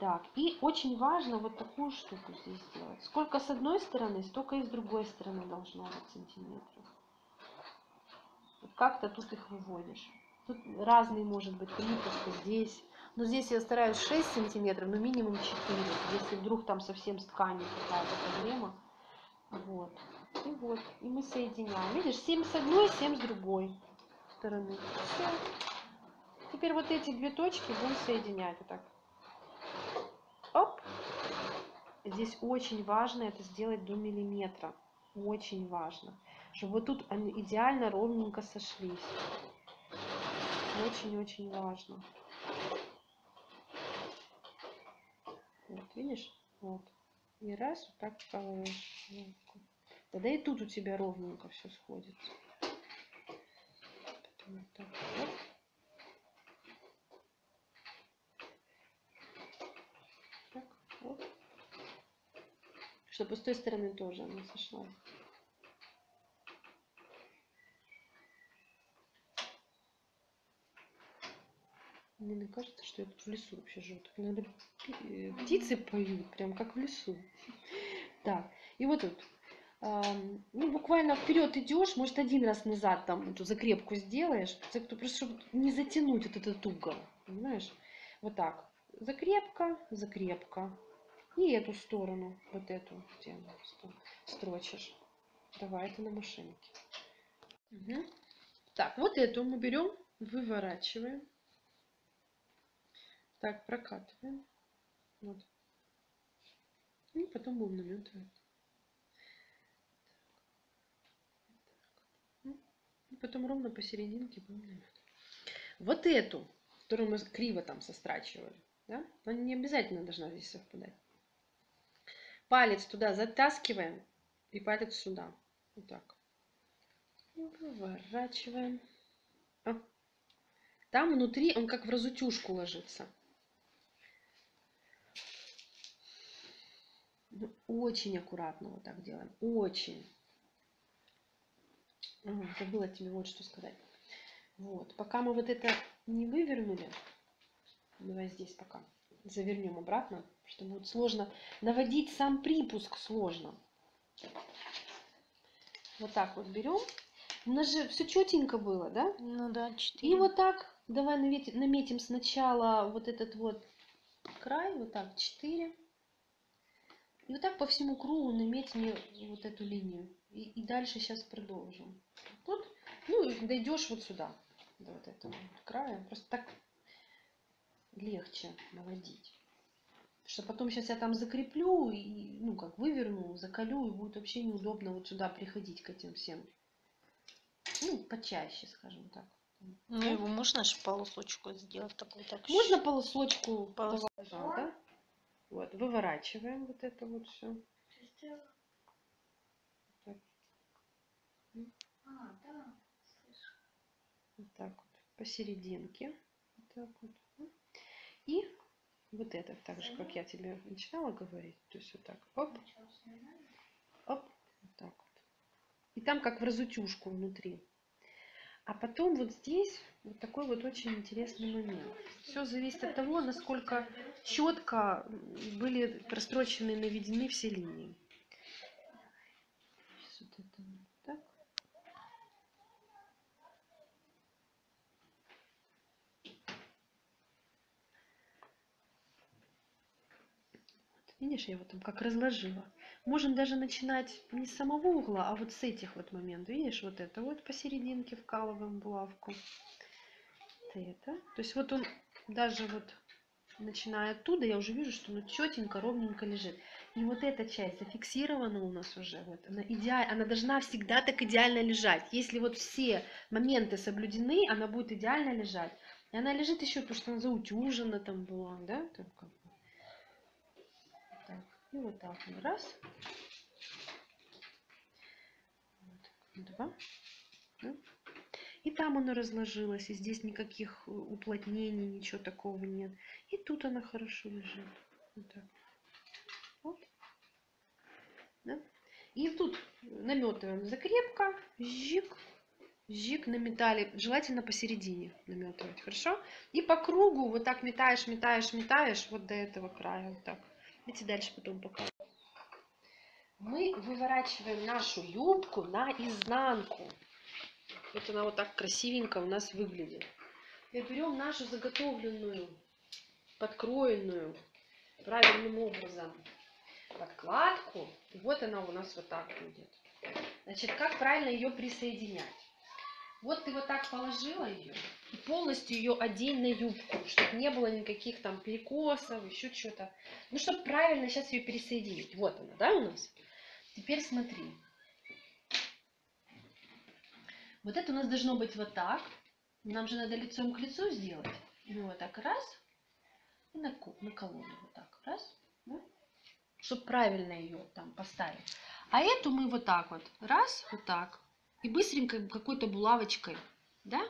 Так, и очень важно вот такую штуку здесь сделать. Сколько с одной стороны, столько и с другой стороны должно быть сантиметров. Вот как-то тут их выводишь. Тут разный может быть припуск здесь. Но здесь я стараюсь шесть сантиметров, но минимум четыре. Если вдруг там совсем с тканью какая-то проблема. Вот. И вот. И мы соединяем. Видишь, семь с одной, семь с другой стороны. Все. Теперь вот эти две точки будем соединять вот так. Оп. Здесь очень важно это сделать до миллиметра. Очень важно. Чтобы вот тут они идеально ровненько сошлись. Очень-очень важно. Вот, видишь? Вот. И раз, вот так положишь. Тогда и тут у тебя ровненько все сходится. Потом вот так. Так, вот. Чтобы с той стороны тоже она сошла. Мне кажется, что я тут в лесу вообще живу. Так, надо... Птицы поют, прям как в лесу. Так, и вот тут. Ну, буквально вперед идешь, может, один раз назад там эту закрепку сделаешь. Просто чтобы не затянуть вот этот угол. Понимаешь? Вот так. Закрепка, закрепка. И эту сторону, вот эту тему строчишь. Давай, это на машинке. Угу. Так, вот эту мы берем, выворачиваем. Так, прокатываем. Вот. И потом будем наметывать. И потом ровно посерединке будем наметывать. Вот эту, которую мы криво там сострачивали. Да? Она не обязательно должна здесь совпадать. Палец туда затаскиваем. И палец сюда. Вот так. И выворачиваем. А. Там внутри он как в разутюжку ложится. Очень аккуратно вот так делаем. Очень. А, забыла тебе вот что сказать. Вот. Пока мы вот это не вывернули, давай здесь пока завернем обратно, что будет сложно. Наводить сам припуск сложно. Вот так вот берем. У нас же все четенько было, да? Ну да, четыре. И вот так давай наметим, наметим сначала вот этот вот край, вот так, четыре. И вот так по всему кругу наметим вот эту линию. И, и дальше сейчас продолжим. Тут, ну, дойдешь вот сюда, до вот этого края. Просто так легче наводить. Потому что потом сейчас я там закреплю, и, ну, как выверну, заколю, и будет вообще неудобно вот сюда приходить к этим всем. Ну, почаще, скажем так. Ну, его можно же полосочку сделать такую. Так можно полосочку, полосочку. Полосочку, да? Вот, выворачиваем вот это вот все. Так. А, да. Вот так вот, посерединке. Вот так вот. И вот это, так же, как я тебе начинала говорить. То есть вот так, оп, оп, вот так вот. И там как в разутюжку внутри. А потом вот здесь вот такой вот очень интересный момент. Все зависит от того, насколько четко были прострочены и наведены все линии. Сейчас вот это вот так. Вот, видишь, я его там как разложила. Можем даже начинать не с самого угла, а вот с этих вот моментов. Видишь, вот это вот посерединке вкалываем булавку. Вот это. То есть вот он даже вот, начиная оттуда, я уже вижу, что он четенько, ровненько лежит. И вот эта часть зафиксирована у нас уже. Вот она, идеаль... она должна всегда так идеально лежать. Если вот все моменты соблюдены, она будет идеально лежать. И она лежит еще, потому что она заутюжена там была. Да? И вот так вот. Раз. Вот, два. Да. И там оно разложилось. И здесь никаких уплотнений, ничего такого нет. И тут она хорошо лежит. Вот так. Вот. Да. И тут наметываем закрепка. Жик. Жик наметали. Желательно посередине наметывать. Хорошо? И по кругу вот так метаешь, метаешь, метаешь. Вот до этого края. Вот так. Давайте дальше потом покажу. Мы выворачиваем нашу юбку наизнанку. Вот она вот так красивенько у нас выглядит. и берем нашу заготовленную, подкроенную правильным образом подкладку. И вот она у нас вот так будет. Значит, как правильно ее присоединять? Вот ты вот так положила ее и полностью ее одень на юбку, чтобы не было никаких там перекосов, еще что-то. Ну, чтобы правильно сейчас ее пересоединить. Вот она, да, у нас? Теперь смотри. Вот это у нас должно быть вот так. Нам же надо лицом к лицу сделать. Ну, вот так раз. И на, на колонну вот так раз. Да? Чтобы правильно ее там поставить. А эту мы вот так вот. Раз, вот так. И быстренько какой-то булавочкой, да?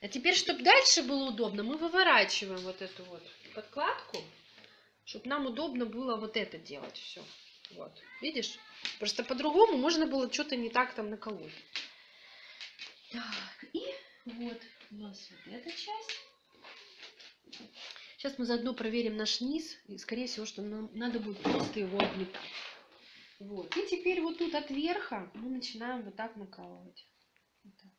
А теперь, чтобы дальше было удобно, мы выворачиваем вот эту вот подкладку, чтобы нам удобно было вот это делать все. Вот, видишь? Просто по-другому можно было что-то не так там наколоть. Так, и вот у нас вот эта часть. Сейчас мы заодно проверим наш низ, и, скорее всего, что нам надо будет просто его обметать. Вот. И теперь вот тут от верха мы начинаем вот так накалывать. Вот так.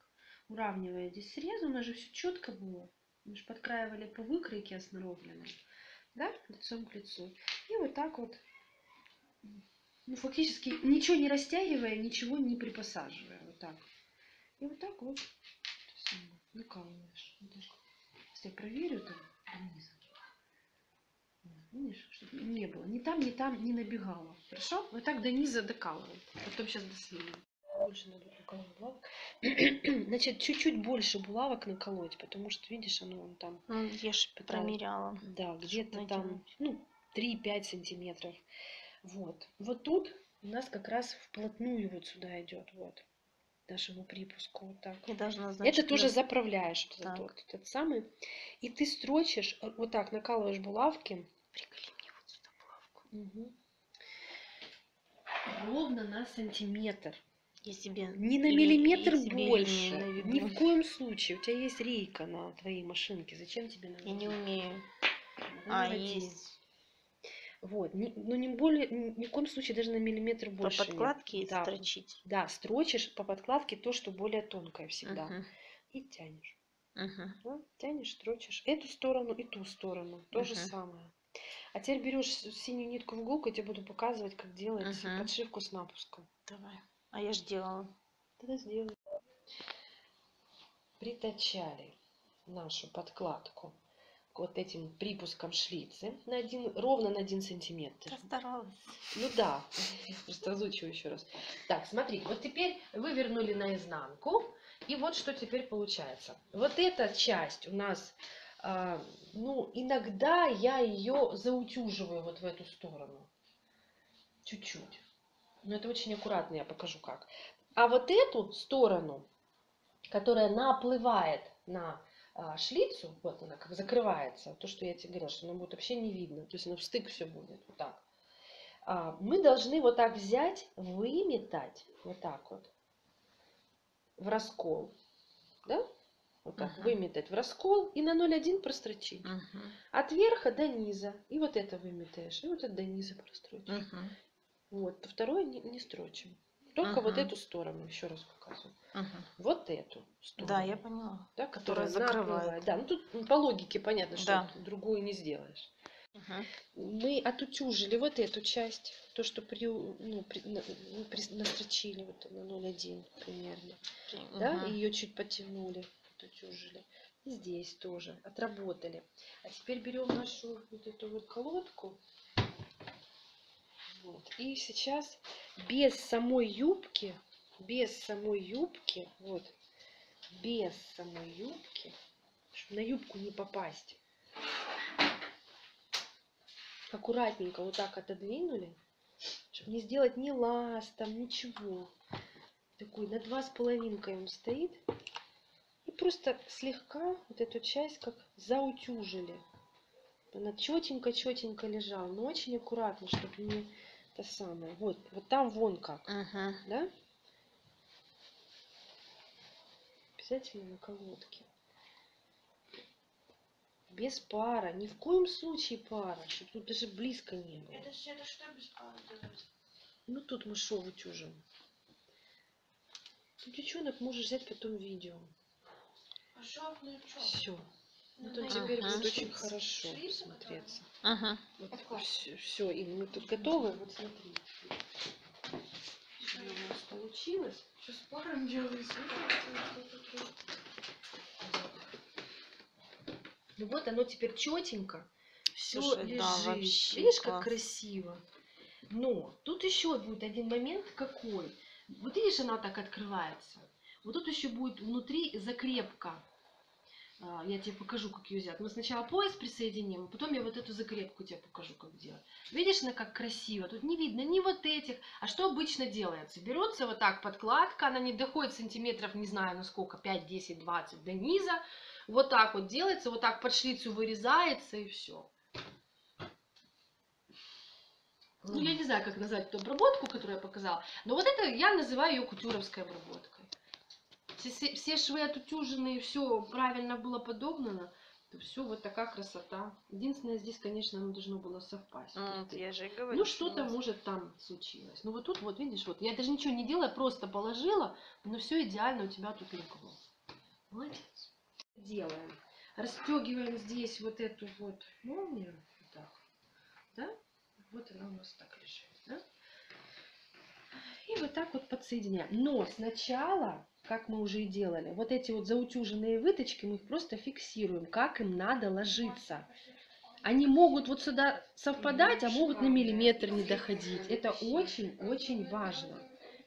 Уравнивая здесь срез, у нас же все четко было. Мы же подкраивали по выкройке осноровленной, да, лицом к лицу. И вот так вот, ну, фактически ничего не растягивая, ничего не припосаживая. Вот так. И вот так вот накалываешь. Вот так. Если я проверю, то вниз. Видишь, чтобы не было. Ни там, ни там, не набегало. Хорошо? Вот так до низа докалываем. Потом сейчас дослеем. Больше надо наколоть булавок. Значит, чуть-чуть больше булавок наколоть, потому что, видишь, оно вон там... Ну, я же промеряла. Да, где-то там, ну, три-пять сантиметров. Вот. Вот тут у нас как раз вплотную вот сюда идет. Вот. Нашему припуску. Вот так. Я должна знать, это тоже заправляешь. Так. Вот этот, этот самый. И ты строчишь, вот так накалываешь булавки. Приколи мне вот сюда булавку. Угу. Ровно на сантиметр. Я себе не на миллиметр я больше. Ни в коем случае. У тебя есть рейка на твоей машинке. Зачем тебе надо? Я не умею. А, а есть. Вот. Ни, но не более, ни в коем случае даже на миллиметр больше. По подкладке да. Строчить? Да, строчишь по подкладке то, что более тонкое всегда. Uh-huh. И тянешь. Uh-huh. Да? Тянешь, строчишь. Эту сторону и ту сторону. То uh-huh. же самое. А теперь берешь синюю нитку в иголку, я тебе буду показывать, как делать uh-huh. подшивку с напуском. Давай. А я же делала. Тогда сделаю. Притачали нашу подкладку к вот этим припуском шлицы на один, ровно на один сантиметр. Постаралась. Ну да, просто разучу еще раз. Так, смотри, вот теперь вывернули наизнанку. И вот что теперь получается. Вот эта часть у нас... Ну, иногда я ее заутюживаю вот в эту сторону. Чуть-чуть. Но это очень аккуратно, я покажу как. А вот эту сторону, которая наплывает на шлицу, вот она как закрывается, то, что я тебе говорила, что она будет вообще не видно, то есть она встык все будет, вот так. Мы должны вот так взять, выметать, вот так вот, в раскол, да? Вот так, uh-huh. выметать в раскол и на ноль один прострочить. Uh-huh. От верха до низа. И вот это выметаешь, и вот это до низа прострочишь. Uh-huh. Вот, второе не, не строчим. Только uh-huh. вот эту сторону, еще раз показываю. Uh-huh. Вот эту сторону. Да, я поняла. Да, которая, которая закрывает. Да, ну тут по логике понятно, что да. другую не сделаешь. Uh-huh. Мы отутюжили вот эту часть, то, что при, ну, при, на, при, настрочили вот на ноль один примерно. Uh-huh. Да, ее чуть подтянули. Утюжили. И здесь тоже отработали. А теперь берем нашу вот эту вот колодку. Вот. И сейчас без самой юбки, без самой юбки, вот, без самой юбки, чтобы на юбку не попасть. Аккуратненько вот так отодвинули, чтобы не сделать ни лаз, там ничего. Такой на два с половинкой он стоит. Просто слегка вот эту часть как заутюжили. Она четенько-четенько лежала. Но очень аккуратно, чтобы не то самое. Вот, вот там вон как. Ага. Да? Обязательно на колодке. Без пара. Ни в коем случае пара. Чтобы тут даже близко не было. Это, это что без пара делать? Ну тут мы шов утюжим. Девчонок можешь взять потом видео. Все. Вот он теперь ага. будет очень хорошо смотреться. Ага. Вот все, все, и мы тут готовы. Вот смотри. Что у нас получилось? Сейчас паром делаю. Ну вот оно теперь четенько. Все лежит. Да, вообще, видишь, как класс. Красиво. Но тут еще будет один момент какой. Вот видишь, она так открывается. Вот тут еще будет внутри закрепка. Я тебе покажу, как ее взять. Мы сначала пояс присоединим, а потом я вот эту закрепку тебе покажу, как делать. Видишь, она как красиво. Тут не видно ни вот этих. А что обычно делается? Берется вот так подкладка, она не доходит сантиметров, не знаю, ну сколько, пять, десять, двадцать до низа. Вот так вот делается, вот так под шлицу вырезается и все. Ну, я не знаю, как назвать эту обработку, которую я показала, но вот это я называю ее кутюровской обработкой. Все, все швы отутюжены, все правильно было подогнано, то все вот такая красота. Единственное, здесь, конечно, оно должно было совпасть. Mm, я же говорю, ну, что-то, может, там случилось. Ну, вот тут, вот видишь, вот я даже ничего не делаю, просто положила, но все идеально у тебя тут легло. Молодец. Делаем. Расстегиваем здесь вот эту вот молнию. Вот так. Да? Вот она у нас так лежит. Да? И вот так вот подсоединяем. Но сначала, как мы уже и делали, вот эти вот заутюженные выточки, мы их просто фиксируем, как им надо ложиться. Они могут вот сюда совпадать, а могут на миллиметр не доходить. Это очень-очень важно.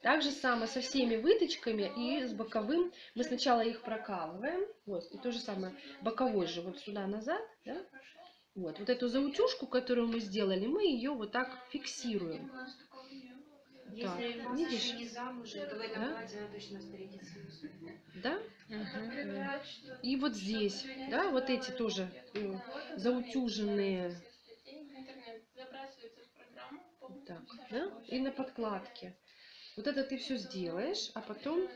Так же самое со всеми выточками и с боковым. Мы сначала их прокалываем. Вот. И то же самое боковой же вот сюда-назад. Да? Вот. Вот эту заутюжку, которую мы сделали, мы ее вот так фиксируем. Так. Видишь? Да? Да? И вот здесь, да, вот эти тоже заутюженные. Так, да? И на подкладке. Вот это ты все сделаешь, а потом...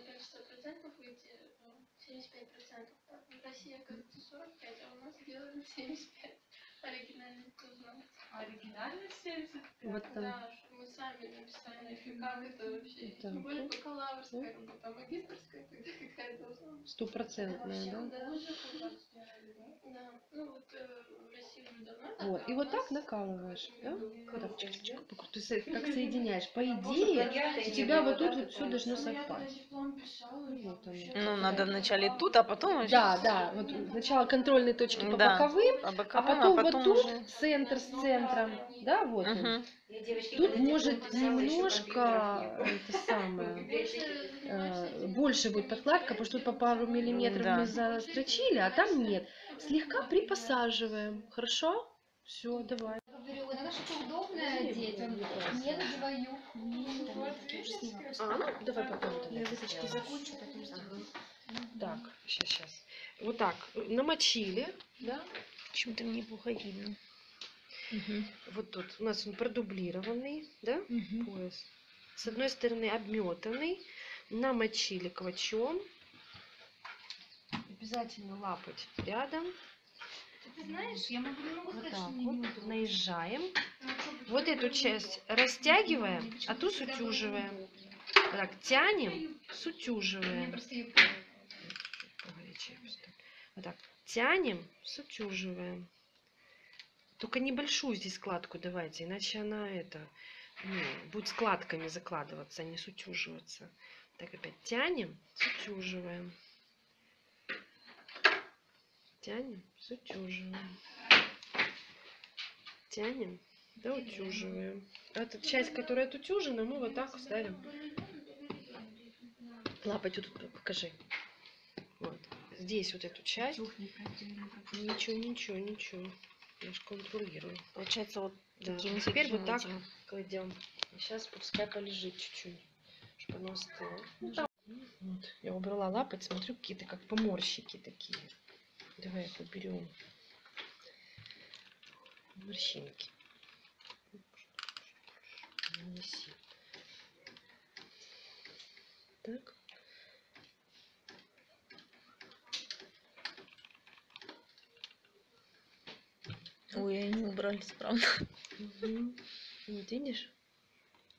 Вот так. Мы сами написали, как это вообще. Тем более бакалаврская, а магистрская тогда какая должна быть. Стопроцентная, да? Да. Ну вот в России уже давно. И вот так накалываешь, да? Ты как соединяешь. По идее, у тебя вот тут вот все должно совпасть. Ну, надо вначале тут, а потом... Да, да. Вот сначала контрольные точки по боковым, а потом вот тут центр с центром. Да, вот он. Тут может немножко это самое, больше будет подкладка, потому что тут по пару миллиметров да. мы застрочили, а там нет. Слегка припосаживаем. Хорошо? Все, давай. Она что-то удобное детям. Я надеваю. Давай потом. Я выточки закончу, потом сделаю. Так, сейчас, сейчас. Вот так. Намочили. Да? Почему-то мне плохо видно. Угу. Вот тут у нас он продублированный, да, угу. пояс. С одной стороны обметанный, намочили квачом. Обязательно лапать рядом. Ты знаешь, я могу, могу вот сказать, так, что вот наезжаем. Вот эту часть растягиваем, а ту сутюживаем. Вот так, тянем, сутюживаем. Вот так, тянем, сутюживаем. Только небольшую здесь складку давайте, иначе она это, ну, будет складками закладываться, а не сутюживаться. Так, опять тянем, сутюживаем. Тянем, сутюживаем. Тянем, да, утюживаем. Эту часть, которая отутюжена, мы вот так ставим. Лапать вот тут покажи. Вот. Здесь вот эту часть. Ничего, ничего, ничего. Я же контролирую. Получается, вот да. такие мы теперь вот так кладем. Сейчас пускай полежит чуть-чуть, чтобы оно остыло. Ну, да. Вот. Я убрала лапоть, смотрю, какие-то как поморщики такие. Давай их уберем. Морщинки. Нанеси. Так. Ой, они убрались, правда. Угу. Вот видишь?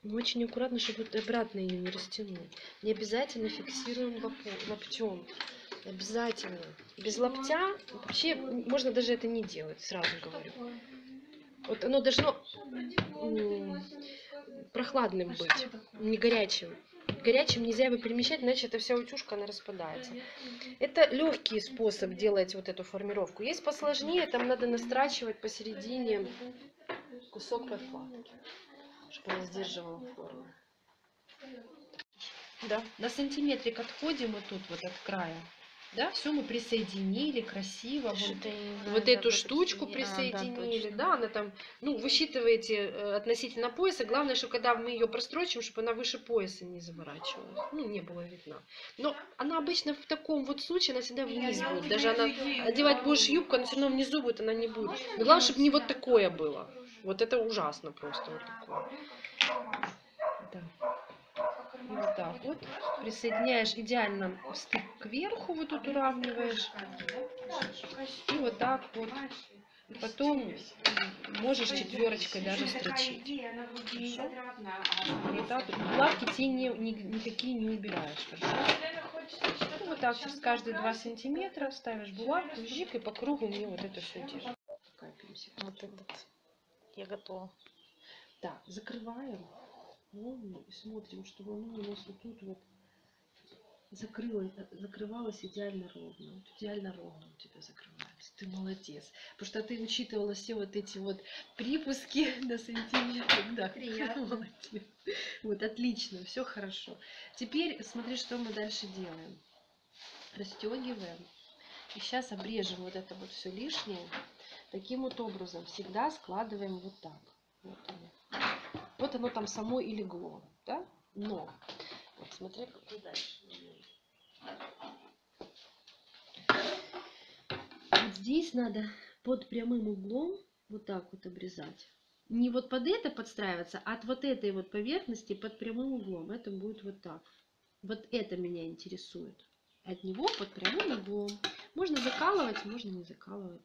Ну, очень аккуратно, чтобы обратно ее не растянуть. Не обязательно фиксируем лоптем. Обязательно. Без локтя вообще можно даже это не делать, сразу говорю. Вот оно должно прохладным быть, не горячим. Горячим нельзя его перемещать, иначе эта вся утюжка, она распадается. Это легкий способ делать вот эту формировку. Есть посложнее, там надо настрачивать посередине кусок подкладки, чтобы он сдерживал форму. Да. На сантиметрик отходим вот тут вот от края. Да, все мы присоединили красиво. Вот, вот эту штучку присоединили. Да, да, она там, ну, высчитываете относительно пояса. Главное, что когда мы ее прострочим, чтобы она выше пояса не заворачивалась. Ну, не было видно. Но она обычно в таком вот случае, она всегда вниз будет. Даже она одевать больше юбку, она все равно внизу будет, она не будет. Но главное, чтобы не вот такое было. Вот это ужасно просто. Вот такое. Да. Вот так вот. Присоединяешь идеально стык кверху, вот тут уравниваешь. И вот так вот. Потом можешь четверочкой даже строчить. Вот так вот. Плавки ты не, не, никакие не убираешь. Ну, вот так через каждые два сантиметра ставишь булавку, жик, и по кругу мне вот это все держит. Вот этот. Я готова. Так, закрываем. И смотрим, чтобы оно у нас вот тут вот закрылось, закрывалось идеально ровно. Вот идеально ровно у тебя закрывается. Ты молодец. Потому что ты учитывала все вот эти вот припуски на сантиметр. Да, приятно. Молодец. Вот, отлично, все хорошо. Теперь смотри, что мы дальше делаем. Расстегиваем. И сейчас обрежем вот это вот все лишнее. Таким вот образом всегда складываем вот так. Вот оно. Вот оно там само и легло, да? Но, вот смотри, как дальше. Вот здесь надо под прямым углом вот так вот обрезать. Не вот под это подстраиваться, а от вот этой вот поверхности под прямым углом. Это будет вот так. Вот это меня интересует. От него под прямым углом. Можно закалывать, можно не закалывать.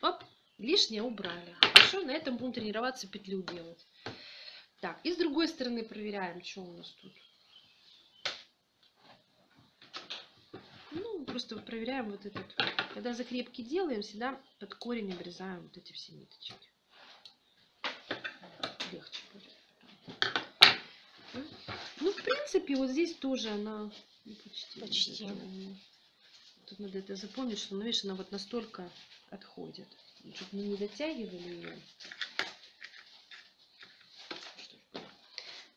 Оп, лишнее убрали. Хорошо, на этом будем тренироваться, петлю делать. Так, и с другой стороны проверяем, что у нас тут. Ну, просто проверяем вот этот. Когда закрепки делаем, всегда под корень обрезаем вот эти все ниточки. Легче будет. Ну, в принципе, вот здесь тоже она почти. Почти. Тут надо это запомнить, что, ну, видишь, она вот настолько отходит. Чтобы мы не дотягивали ее.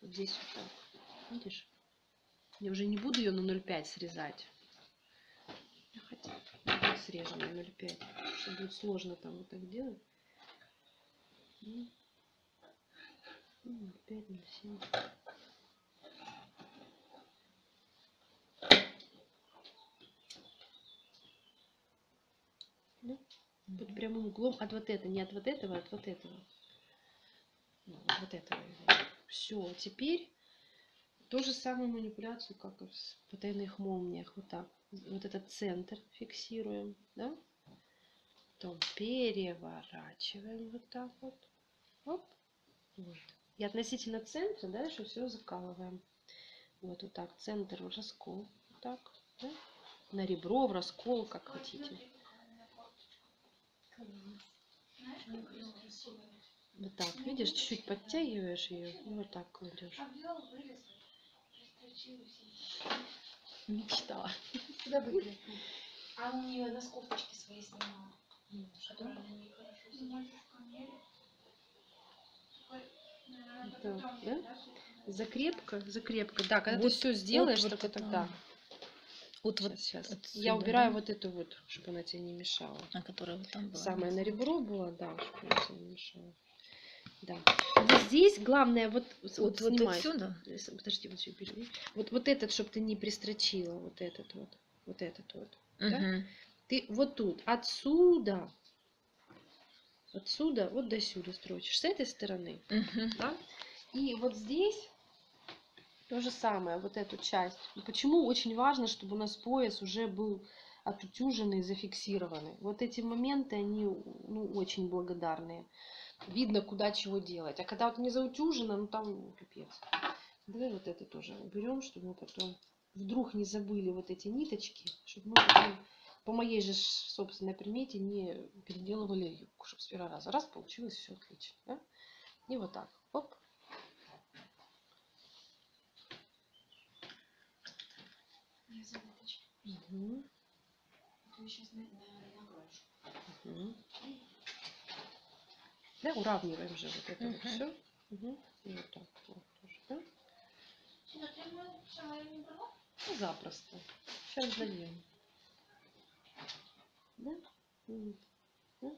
Вот здесь вот так. Видишь? Я уже не буду ее на ноль пять срезать. Я хотя бы срежу на ноль пять. Потому что будет сложно там вот так делать. ноль пять, ноль семь. Да? Под прямым углом от вот этого, не от вот этого, а от вот этого. От вот этого. Все, теперь ту же самую манипуляцию, как и в потайных молниях. Вот так. Вот этот центр фиксируем, да? Потом переворачиваем вот так вот. Оп. Вот. И относительно центра дальше все закалываем. Вот, вот так. Центр в раскол. Вот так, да? На ребро, в раскол, как хотите. Вот так, видишь, чуть-чуть подтягиваешь ее и вот так кладешь. Мечта. Куда выглядит? А у нее на кофточке свои снимала. Да? Закрепка, закрепка. Да, когда вот, ты все сделаешь, вот, вот это тогда. Да. Вот, вот сейчас, сейчас. Отсюда, я убираю, да? Вот эту вот, чтобы она тебе не мешала. А которая вот там была. Самая на ребро была, да, чтобы она тебе не мешала. Да. Вот здесь главное вот, вот, вот, вот отсюда. Подожди, вот еще перейди. Вот, вот этот, чтобы ты не пристрочила, вот этот вот, вот этот вот. Угу. Да? Ты вот тут, отсюда, отсюда, вот до сюда строчишь. С этой стороны. Угу. Да? И вот здесь. То же самое, вот эту часть. Почему очень важно, чтобы у нас пояс уже был отутюженный, зафиксированный. Вот эти моменты, они, ну, очень благодарные. Видно, куда чего делать. А когда вот не заутюжено, ну там, ну, капец. Давай вот это тоже уберем, чтобы мы потом вдруг не забыли вот эти ниточки, чтобы мы потом, по моей же собственной примете, не переделывали юбку, чтобы с первого раза. Раз, получилось все отлично. Да? И вот так. Оп. Я задачу. Угу. Это сейчас на, на, на угу. Да, уравниваем же вот это угу. вот все. Угу. И вот так вот тоже, да? Ну, запросто. Сейчас даем. Да? Да?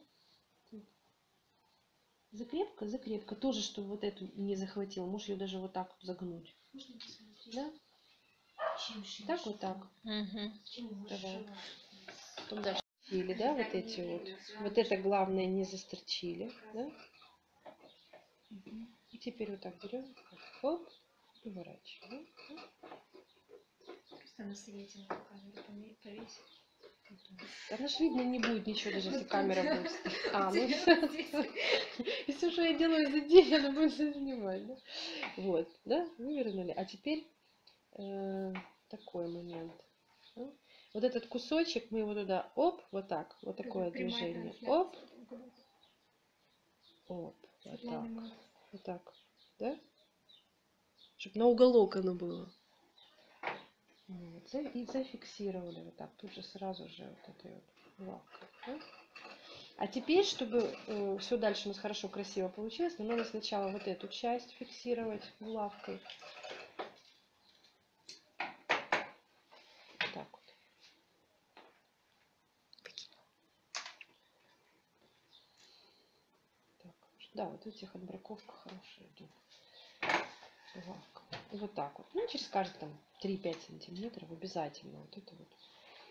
Закрепка, закрепка. Тоже, чтобы вот эту не захватил. Можешь ее даже вот так вот загнуть. Можно посмотреть? Да? Чем так шим, вот так. Угу. Чем давай. Потом дальше. Или, да, вот эти вот. Вот это главное не застрочили. Да? Угу. И теперь вот так берем. Оп. Поворачиваем. Просто на свете камеру повесить. Она же видно не будет ничего, даже если камера будет. А, ну все, что я делаю за день, она будет занимать. Вот, да, вывернули. А теперь такой момент. Вот этот кусочек, мы его туда, оп, вот так, вот такое движение. Оп. Оп, вот так. Вот так, да? Чтобы на уголок оно было. Вот, и зафиксировали вот так. Тут же сразу же вот этой вот лапкой. Да? А теперь, чтобы э, все дальше у нас хорошо, красиво получилось, нам надо сначала вот эту часть фиксировать булавкой. Вот так вот. Так. Да, вот у тех отбраковка хорошая идет. И вот так вот. Ну, через каждые там три-пять сантиметров обязательно. Вот это вот.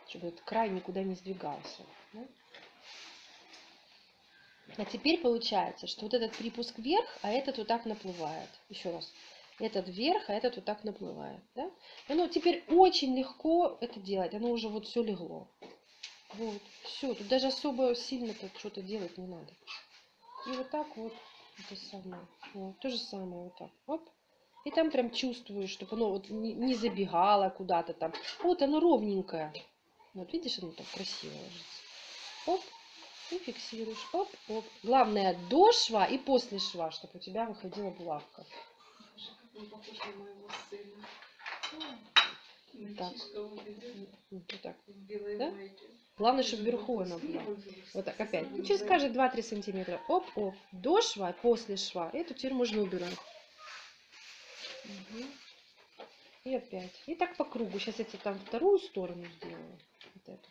Чтобы этот край никуда не сдвигался. Да? А теперь получается, что вот этот припуск вверх, а этот вот так наплывает. Еще раз. Этот вверх, а этот вот так наплывает. Да? Оно теперь очень легко это делать. Оно уже вот все легло. Вот. Все. Тут даже особо сильно тут что-то делать не надо. И вот так вот. Это самое. Вот. То же самое. Вот так. Оп. И там прям чувствуешь, чтобы оно вот не забегало куда-то там. Вот оно ровненькое. Вот видишь, оно так красиво ложится. Оп, и фиксируешь. Оп, оп. Главное до шва и после шва, чтобы у тебя выходила булавка. Так. Вот так. Да? Главное, чтобы вверху она была. Вот так опять. И через каждые два-три сантиметра. Оп, оп. До шва, после шва. Эту теперь можно убирать. Угу. И опять. И так по кругу. Сейчас я тебе там вторую сторону сделаю. Вот эту.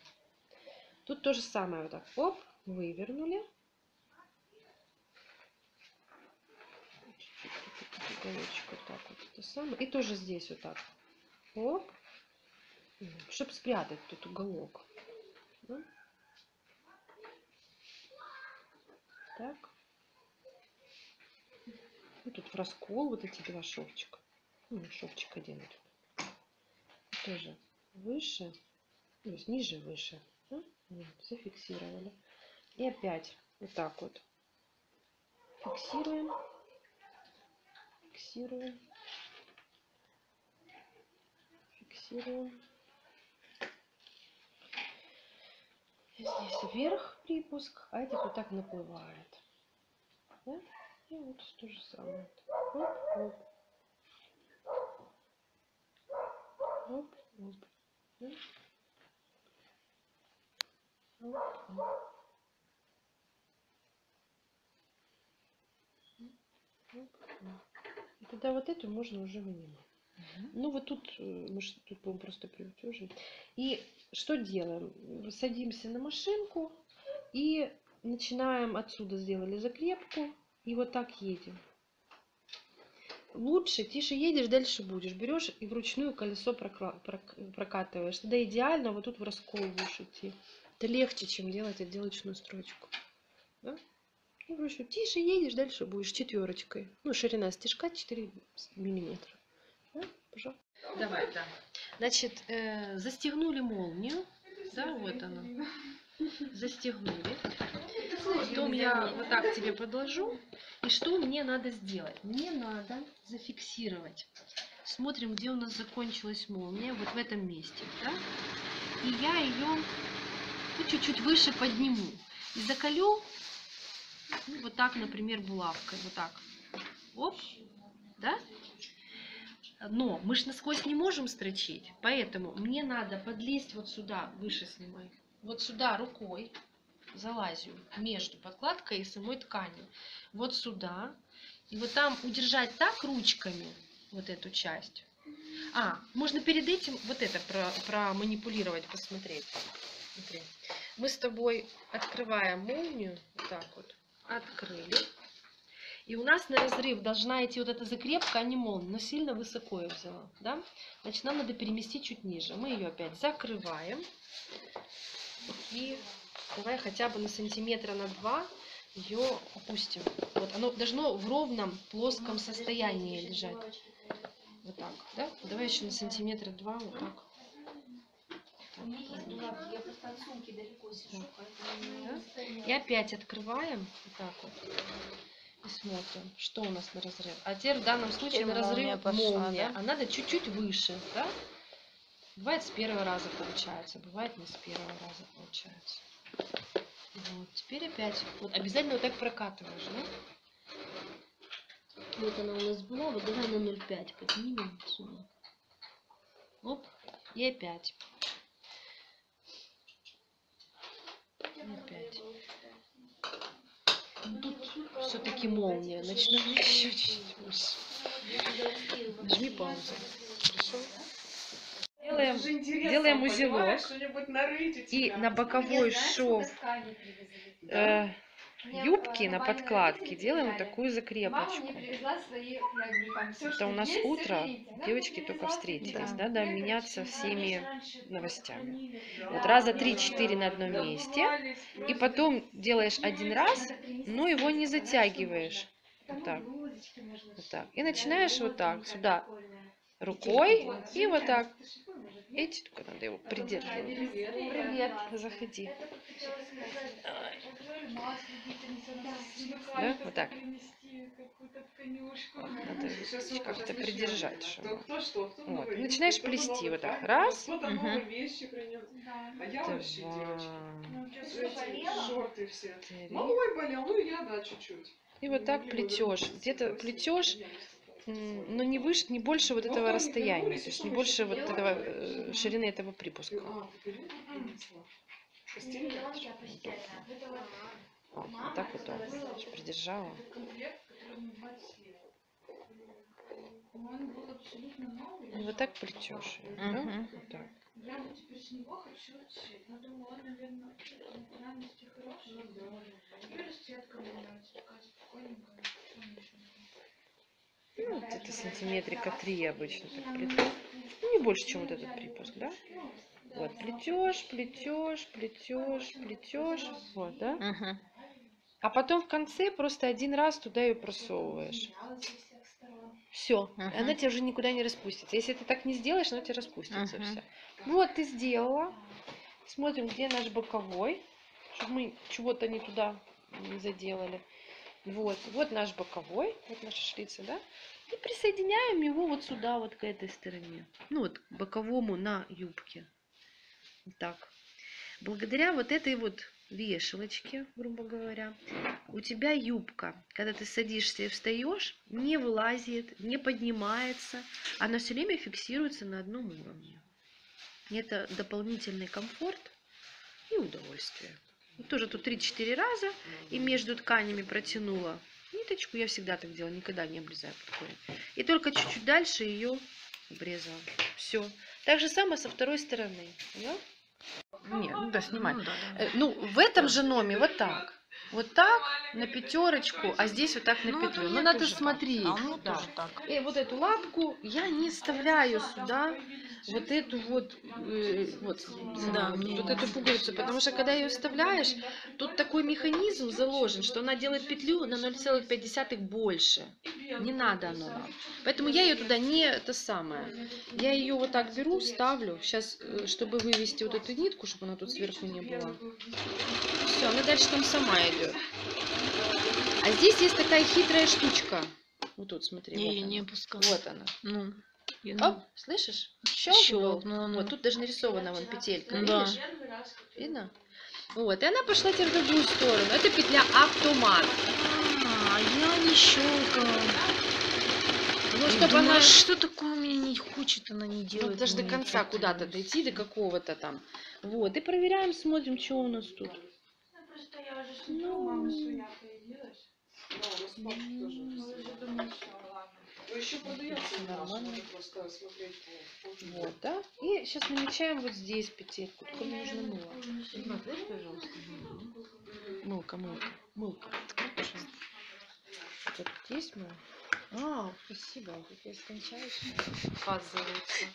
Тут то же самое. Вот так. Оп. Вывернули. Вот так вот. То самое. И тоже здесь вот так. Оп. Чтобы спрятать тут уголок. Так. И тут в раскол вот эти два шовчика. Ну, шовчик один. Тоже выше. То есть ниже, выше. Да? Вот, зафиксировали. И опять вот так вот. Фиксируем. Фиксируем. Фиксируем. И здесь вверх припуск, а этот вот так наплывает. Да? И вот то же самое. Оп, оп. Оп, оп. Да? Оп, оп. Оп, оп. И тогда вот эту можно уже вынимать. Угу. Ну вот тут мы тут будем просто приутюжим. И что делаем? Садимся на машинку и начинаем отсюда, сделали закрепку. И вот так едем. Лучше, тише едешь, дальше будешь. Берешь и вручную колесо прокатываешь. Да идеально вот тут в раскол будешь идти. Это легче, чем делать отделочную строчку. Да? И вручную. Тише едешь, дальше будешь. Четверочкой. Ну, ширина стежка четыре миллиметра. Да? Пожалуйста. Давай, да. Значит, э, застегнули молнию. Да, вот она. Застегнули. Потом я вот так тебе подложу. И что мне надо сделать? Мне надо зафиксировать, смотрим, где у нас закончилась молния, вот в этом месте, да? И я ее чуть-чуть выше подниму и заколю, ну, вот так, например, булавкой, вот так, оп, да? Но мы же насквозь не можем строчить, поэтому мне надо подлезть вот сюда, выше снимай, вот сюда рукой залазю между подкладкой и самой тканью, вот сюда, и вот там удержать так ручками вот эту часть. А, можно перед этим вот это проманипулировать, посмотреть. Смотри. Мы с тобой открываем молнию, вот так вот, открыли. И у нас на разрыв должна идти вот эта закрепка, а не молния, но сильно высоко я взяла, да? Значит, нам надо переместить чуть ниже. Мы ее опять закрываем. И давай хотя бы на сантиметра на два ее опустим. Вот, оно должно в ровном, плоском состоянии лежать. Вот так, да? Давай еще на сантиметра два, вот так. И опять открываем, вот так вот. И смотрим, что у нас на разрыв. А теперь в данном случае на разрыв молния, а надо чуть-чуть выше, да? Бывает с первого раза получается, бывает не с первого раза получается. Вот, теперь опять. Вот обязательно вот так прокатываешь, да? Вот она у нас была, вот давай на ноль пять поднимем сюда. Оп, и опять. И опять. Тут все-таки молния. Значит, нажми еще чуть-чуть больше. Нажми паузу. Хорошо? Делаем, делаем узелок. И на боковой шов э, юбки, на подкладке делаем такую закрепочку. Это у нас утро. Девочки только встретились. Да. Надо меняться всеми новостями. Вот раза три-четыре на одном месте. И потом делаешь один раз, но его не затягиваешь. Вот так. Вот так. И начинаешь вот так, сюда. Рукой и вот так. Эти только надо его придерживать. Привет, заходи. Да, вот так. Вот, надо как-то придержать, чтобы... Вот. Начинаешь плести вот так. Раз. Угу. Два. Три. И вот так плетешь. Где-то плетешь. Но не выше, не больше вот этого расстояния, то есть не больше вот этого ширины этого припуска. Вот так вот он придержала. И вот так плетешь. Да? Вот так. Ну, где-то сантиметрика три обычно так плету. Ну, не больше, чем вот этот припуск, да? Вот, плетешь, плетешь, плетешь, плетешь. Вот, да? Угу. А потом в конце просто один раз туда ее просовываешь. Все. Угу. Она тебя уже никуда не распустится. Если ты так не сделаешь, она тебя распустится. Угу. Вся. Вот, ты сделала. Смотрим, где наш боковой. Чтобы мы чего-то не туда не заделали. Вот, вот наш боковой, вот наша шлица, да, и присоединяем его вот сюда, вот к этой стороне, ну вот к боковому на юбке. Вот так. Благодаря вот этой вот вешалочке, грубо говоря, у тебя юбка, когда ты садишься и встаешь, не вылазит, не поднимается, она все время фиксируется на одном уровне. Это дополнительный комфорт и удовольствие. Тоже тут три-четыре раза и между тканями протянула ниточку. Я всегда так делала, никогда не обрезаю под корень. И только чуть-чуть дальше ее обрезала. Все. Так же самое со второй стороны. Нет, ну да, снимай. Ну, да, да. ну, в этом же номе вот так. Вот так на пятерочку, а здесь вот так на ну, петлю. Ну, надо смотреть. А ну, да. так. И вот эту лапку я не вставляю сюда. Вот эту вот, э, вот, да, вот эту пуговицу, потому что когда ее вставляешь, тут такой механизм заложен, что она делает петлю на ноль целых пять десятых больше. Не надо оно нам. Поэтому я ее туда не это самое. Я ее вот так беру, ставлю. Сейчас, чтобы вывести вот эту нитку, чтобы она тут сверху не была. Все, она дальше там сама идет. А здесь есть такая хитрая штучка. Вот тут, смотри. Не, вот не она. Опускала. Вот она. Ну. Оп, слышишь? Щелкнул. Ну, ну. Вот тут даже нарисована вон петелька. Да. Видишь? Видно? Вот, и она пошла теперь в другую сторону. Это петля автомат. А, я не щелкала. Ну, чтобы думаю, она... Что такое у меня не хочет, она не делает. Ну, даже до конца куда-то дойти, до какого-то там. Вот, и проверяем, смотрим, что у нас тут. Ну, просто я уже смотрю, ну... мама своя появилась. Да, у нас папа тоже. Ну, я думаю, что, ладно. Ну, еще подается нормально. Просто смотреть по... Вот, да. И сейчас намечаем вот здесь петельку. Только мне нужно мыло. Смотри, пожалуйста. Мылка, мылка. Мылка. Вот здесь мыло. А, спасибо, я скончаюсь. Оказывается.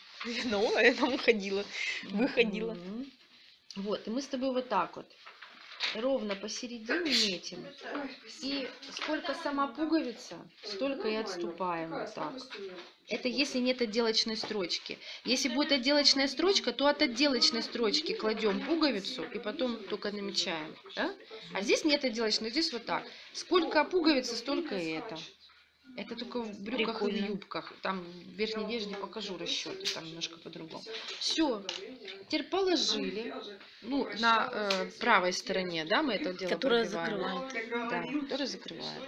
Ну, я там уходила, выходила. Mm-hmm. Вот, и мы с тобой вот так вот ровно посередине метим. И сколько сама пуговица, столько и отступаем вот так. Это если нет отделочной строчки. Если будет отделочная строчка, то от отделочной строчки кладем пуговицу и потом только намечаем. Да? А здесь нет отделочной, здесь вот так. Сколько пуговицы, столько и это. Это только в брюках и в юбках. Там в верхней одежде покажу расчеты, там немножко по-другому. Все. Теперь положили. Ну, на э, правой стороне, да, мы это дело которая закрывает. Да, которая закрывает.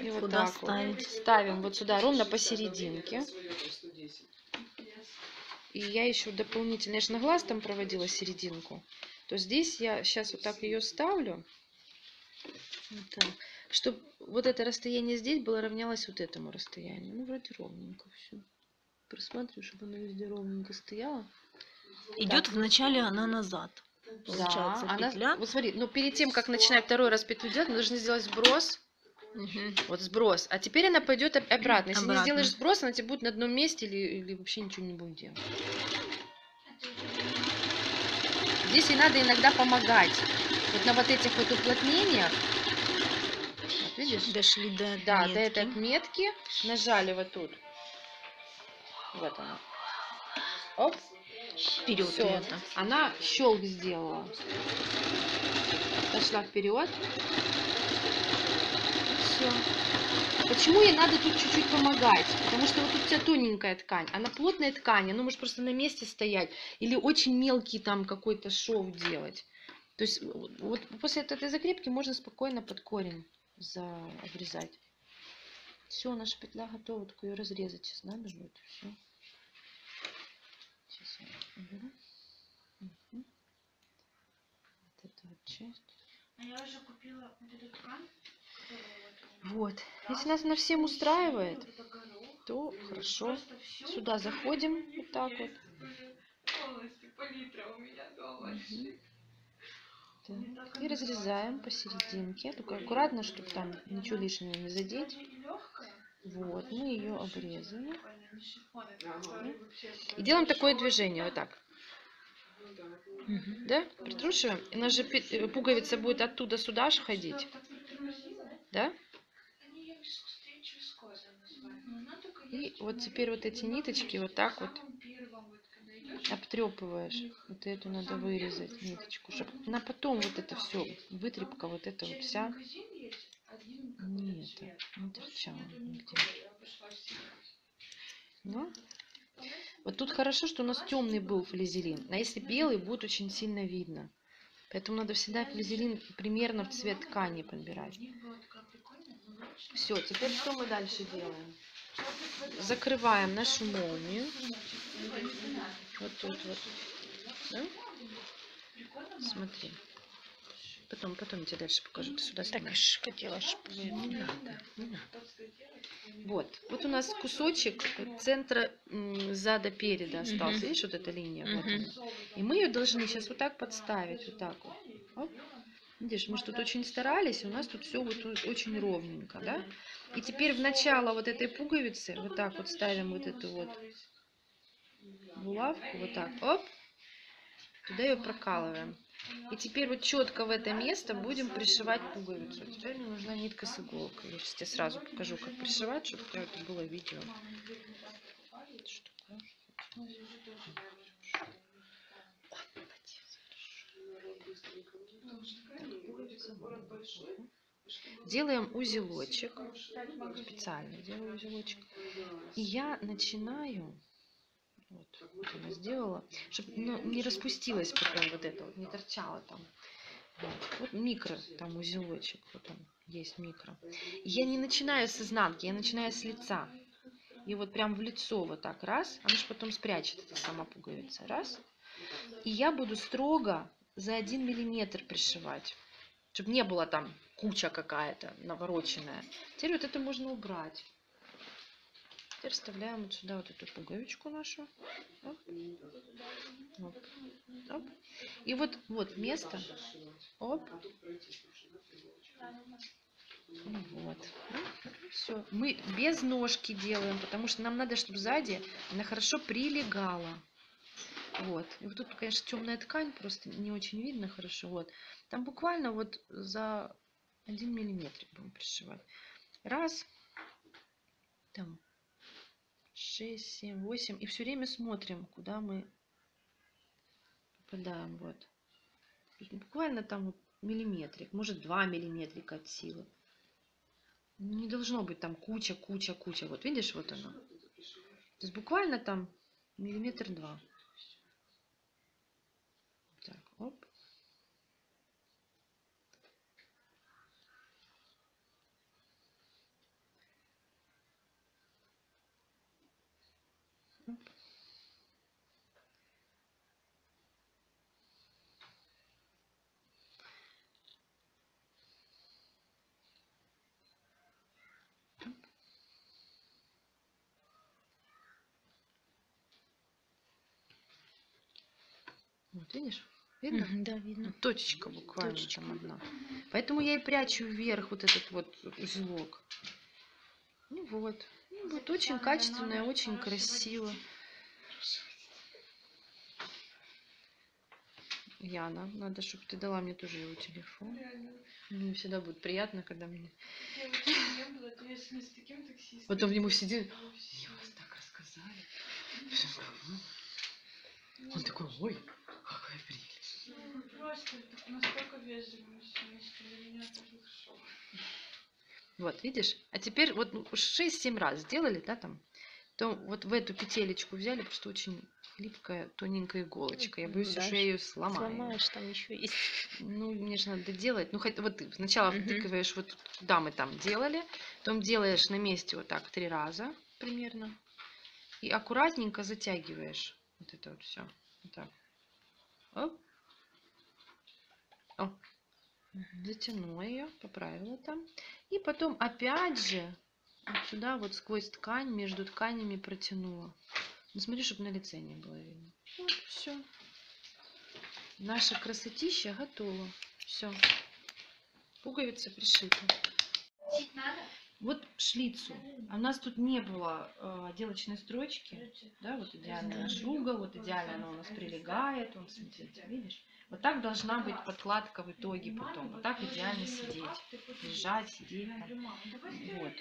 И вот куда так ставить? Вот. Ставим вот сюда, ровно посерединке. И я еще дополнительно, я же на глаз там проводила серединку. То здесь я сейчас вот так ее ставлю. Вот так. Чтобы вот это расстояние здесь было равнялось вот этому расстоянию. Ну, вроде ровненько все. Просматриваю, чтобы она везде ровненько стояла. Идет так. Вначале она назад. Получается, да, петля. Она, вот смотри, но перед тем, как начинать второй раз петлю делать, мы должны сделать сброс. Угу. Вот сброс. А теперь она пойдет обратно. Если обратно. не сделаешь сброс, она тебе будет на одном месте или, или вообще ничего не будет делать. Здесь и надо иногда помогать. Вот на вот этих вот уплотнениях. Видишь? Дошли до отметки. Да, до этой отметки. Нажали вот тут. Вот она. Оп. Вперед. Все. Она щелк сделала. Пошла вперед. Все. Почему ей надо тут чуть-чуть помогать? Потому что вот тут у тебя тоненькая ткань. Она плотная ткань. Она может просто на месте стоять. Или очень мелкий там какой-то шов делать. То есть вот после этой закрепки можно спокойно под корень обрезать. Все, наша петля готова, только ее разрезать сейчас надо будет. Все. Сейчас я уберу. Угу. Вот эту вот часть. А я уже купила вот эту ткань. Вот. вот. Если нас на всем устраивает, то хорошо. Сюда заходим вот так вот. Полностью палитра у меня дома. И разрезаем посерединке, только аккуратно, чтобы там ничего лишнего не задеть. Вот, мы ее обрезали. И делаем такое движение, вот так. Угу. Да? Притрушиваем. У нас же пуговица будет оттуда сюда аж ходить. Да? И вот теперь вот эти ниточки вот так вот. Обтрепываешь. Вот эту надо вырезать ниточку, чтобы на потом вот это все вытрепка вот эта вот вся не это не торчала нигде. Но вот тут хорошо, что у нас темный был флизелин, а если белый, будет очень сильно видно, поэтому надо всегда флизелин примерно в цвет ткани подбирать. Все, теперь что мы дальше делаем? Закрываем нашу молнию. Вот тут вот. Да? Смотри. Потом, потом я тебе дальше покажу. Ты сюда так аж хотела. Не надо, не надо. Вот. Вот у нас кусочек центра зада переда остался. Угу. Видишь, вот эта линия. Угу. Вот она. И мы ее должны сейчас вот так подставить. Вот так вот. Оп. Видишь, мы же тут очень старались, у нас тут все вот очень ровненько, да? И теперь в начало вот этой пуговицы вот так вот ставим вот эту вот булавку, вот так, оп, туда ее прокалываем. И теперь вот четко в это место будем пришивать пуговицу. Теперь мне нужна нитка с иголкой. Я сейчас тебе сразу покажу, как пришивать, чтобы это было видео. Делаем узелочек, специально делаю узелочек, и я начинаю Вот, вот она сделала, чтобы не распустилась потом вот это, вот, не торчала там. Вот, вот микро, там узелочек, вот он, есть микро. Я не начинаю с изнанки, я начинаю с лица. И вот прям в лицо вот так, раз, она же потом спрячет, это сама пуговица, раз. И я буду строго за один миллиметр пришивать, чтобы не было там куча какая-то навороченная. Теперь вот это можно убрать. Теперь вставляем вот сюда вот эту пуговичку нашу. Оп. Оп. Оп. И вот, вот место. Оп. Вот. Все. Мы без ножки делаем, потому что нам надо, чтобы сзади она хорошо прилегала. Вот. И вот тут, конечно, темная ткань, просто не очень видно хорошо. Вот. Там буквально вот за один миллиметр будем пришивать. Раз. Там. шесть, семь, восемь. И все время смотрим, куда мы попадаем. Вот. Буквально там вот миллиметрик, может два миллиметрика от силы. Не должно быть там куча, куча, куча. Вот видишь, вот оно. То есть буквально там миллиметр два. Так, оп. Вот видишь? Видно? Да, видно. Точечка буквально Точечка. Там одна. Поэтому я и прячу вверх вот этот вот узелок. Ну вот. Ну, вот очень качественно и очень красиво. Яна, надо, чтобы ты дала мне тоже его телефон. Мне всегда будет приятно, когда мне... Потом ему сидит, мне вас так рассказали. Он такой, ой, какая прелесть. Ну, просто настолько вежливый мужчина, что для меня это был шок. Вот, видишь? А теперь вот шесть-семь раз сделали, да, там? То вот в эту петелечку взяли, потому что очень липкая, тоненькая иголочка. Я боюсь, да, что я ее сломаю. Сломаешь, там еще есть. Ну, мне же надо делать. Ну, хоть вот ты сначала угу. втыкиваешь, вот куда мы там делали, потом делаешь на месте вот так три раза примерно. И аккуратненько затягиваешь. Вот это вот все. Вот так. Оп. О. Затянула ее, поправила там. И потом опять же вот сюда вот сквозь ткань, между тканями протянула. Ну, смотри, чтобы на лице не было видно. Вот, все. Наша красотища готова. Все. Пуговица пришита. Вот шлицу. А у нас тут не было э, отделочной строчки. Да, вот идеально наш угол, вот идеально она у нас прилегает. Вот, смотрите, видишь? Вот так должна быть подкладка в итоге потом. Вот так идеально сидеть. Лежать, сидеть. Вот.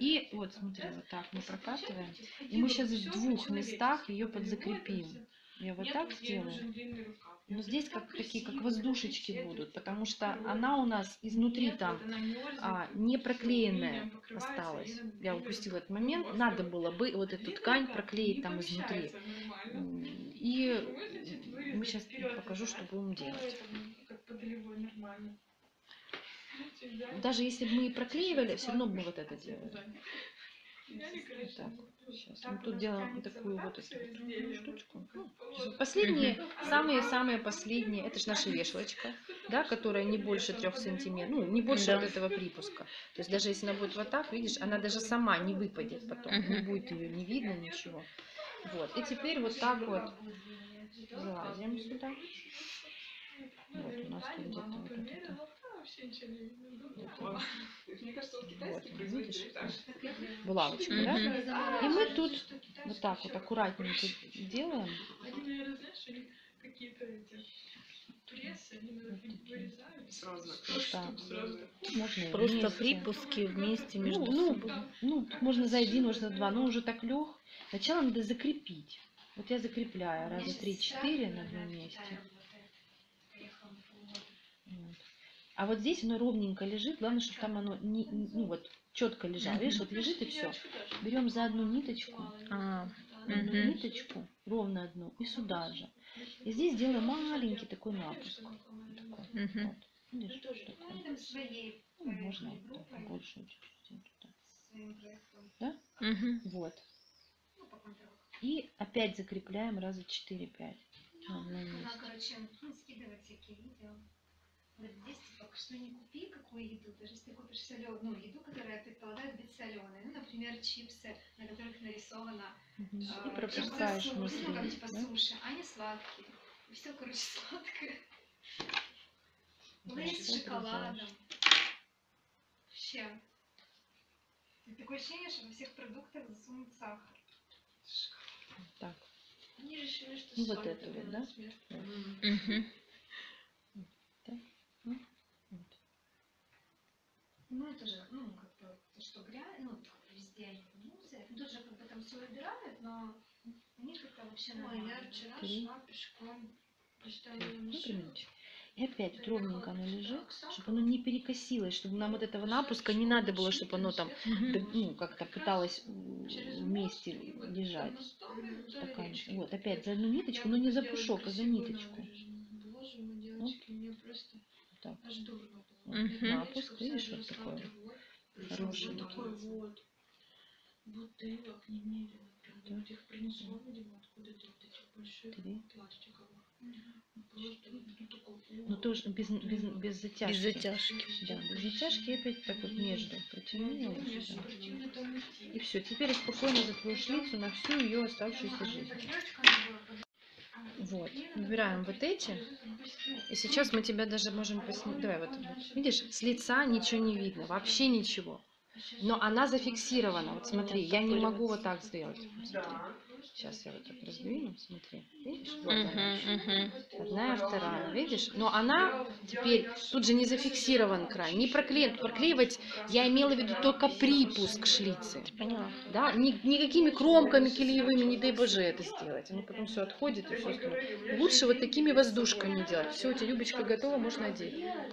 И вот, смотри, вот так мы прокатываем. И мы сейчас в двух местах ее подзакрепим. Я вот так сделаю. Но здесь как такие, как воздушечки будут, потому что она у нас изнутри там а, не проклеенная осталась. Я упустила этот момент. Надо было бы вот эту ткань проклеить там изнутри. И мы сейчас покажу, что будем делать. Даже если бы мы и проклеивали, все равно бы мы вот это делали. Вот так. Сейчас мы тут делаем такую вот эту штучку. Последние, самые-самые последние, это же наша вешалочка, да, которая не больше трех сантиметров, ну, не больше да. от этого припуска. То есть даже если она будет вот так, видишь, она даже сама не выпадет потом, не будет ее не видно, ничего. Вот, и теперь вот так вот залазим сюда. Вот у нас тут где-то вот это. Булавочка, да? И мы тут вот так вот аккуратненько делаем. Просто припуски вместе между собой. Ну, можно за один, можно за два, но уже так лег. Сначала надо закрепить. Вот я закрепляю раза три-четыре на одном месте. А вот здесь оно ровненько лежит, главное, чтобы там оно не, ну вот четко лежало. Видишь, вот лежит и все. Берем за одну ниточку, а, одну ниточку, ровно одну, и сюда же. И здесь делаем маленький такой напуск. Такой, угу. Вот. Видишь, такой. Ну, можно вот, больше. Да? Угу. Вот. И опять закрепляем раза четыре-пять. Надо, короче, скидывать всякие видео. Здесь пока что не купи какую еду, даже если ты купишь соленую еду, которая предполагает быть соленой, ну, например, чипсы, на которых нарисовано и пропускаешь суши, ну, как типа суши, а не сладкие. Все, короче, сладкое. Лейс с шоколадом. Вообще. Такое ощущение, что во всех продуктах засунут сахар. Так. Они решили, что ну, вот это вот, да? Ну, это же, ну, как бы, что грязь, ну, везде они музеи. Тут же, как бы, там все выбирают, но у них это вообще нормально. Я вчера шла пешком, поставила машину. И опять вот ровненько оно лежит, чтобы оно не перекосилось, чтобы нам вот этого напуска не надо было, чтобы оно там, ну, как-то пыталось вместе лежать. Вот, опять за одну ниточку, но не за пушок, а за ниточку. Так. Угу. Напуск, видишь, вот такой хороший. Вот. Бутылок не мерила. Да. Вот их принесла, видимо, откуда-то вот этих больших пластиковых. Но тоже без, без, без затяжки. Без затяжки. Да, без затяжки опять так вот между протянула. И все, теперь спокойно закроешь лицо на всю ее оставшуюся жизнь. Вот, выбираем вот эти. И сейчас мы тебя даже можем посмотреть. Давай вот. Видишь, с лица ничего не видно, вообще ничего. Но она зафиксирована. Вот смотри, я не могу вот так сделать. Сейчас я вот так раздвину, смотри. Видишь? Вот она еще. Одна и вторая, видишь? Но она теперь тут же не зафиксирован край. Не проклеивать, проклеивать я имела в виду только припуск шлицы. Поняла. Да? Ни, никакими кромками кельевыми, не дай боже, это сделать. Оно потом все отходит и все остальное. Лучше вот такими воздушками делать. Все, у тебя юбочка готова, можно одеть.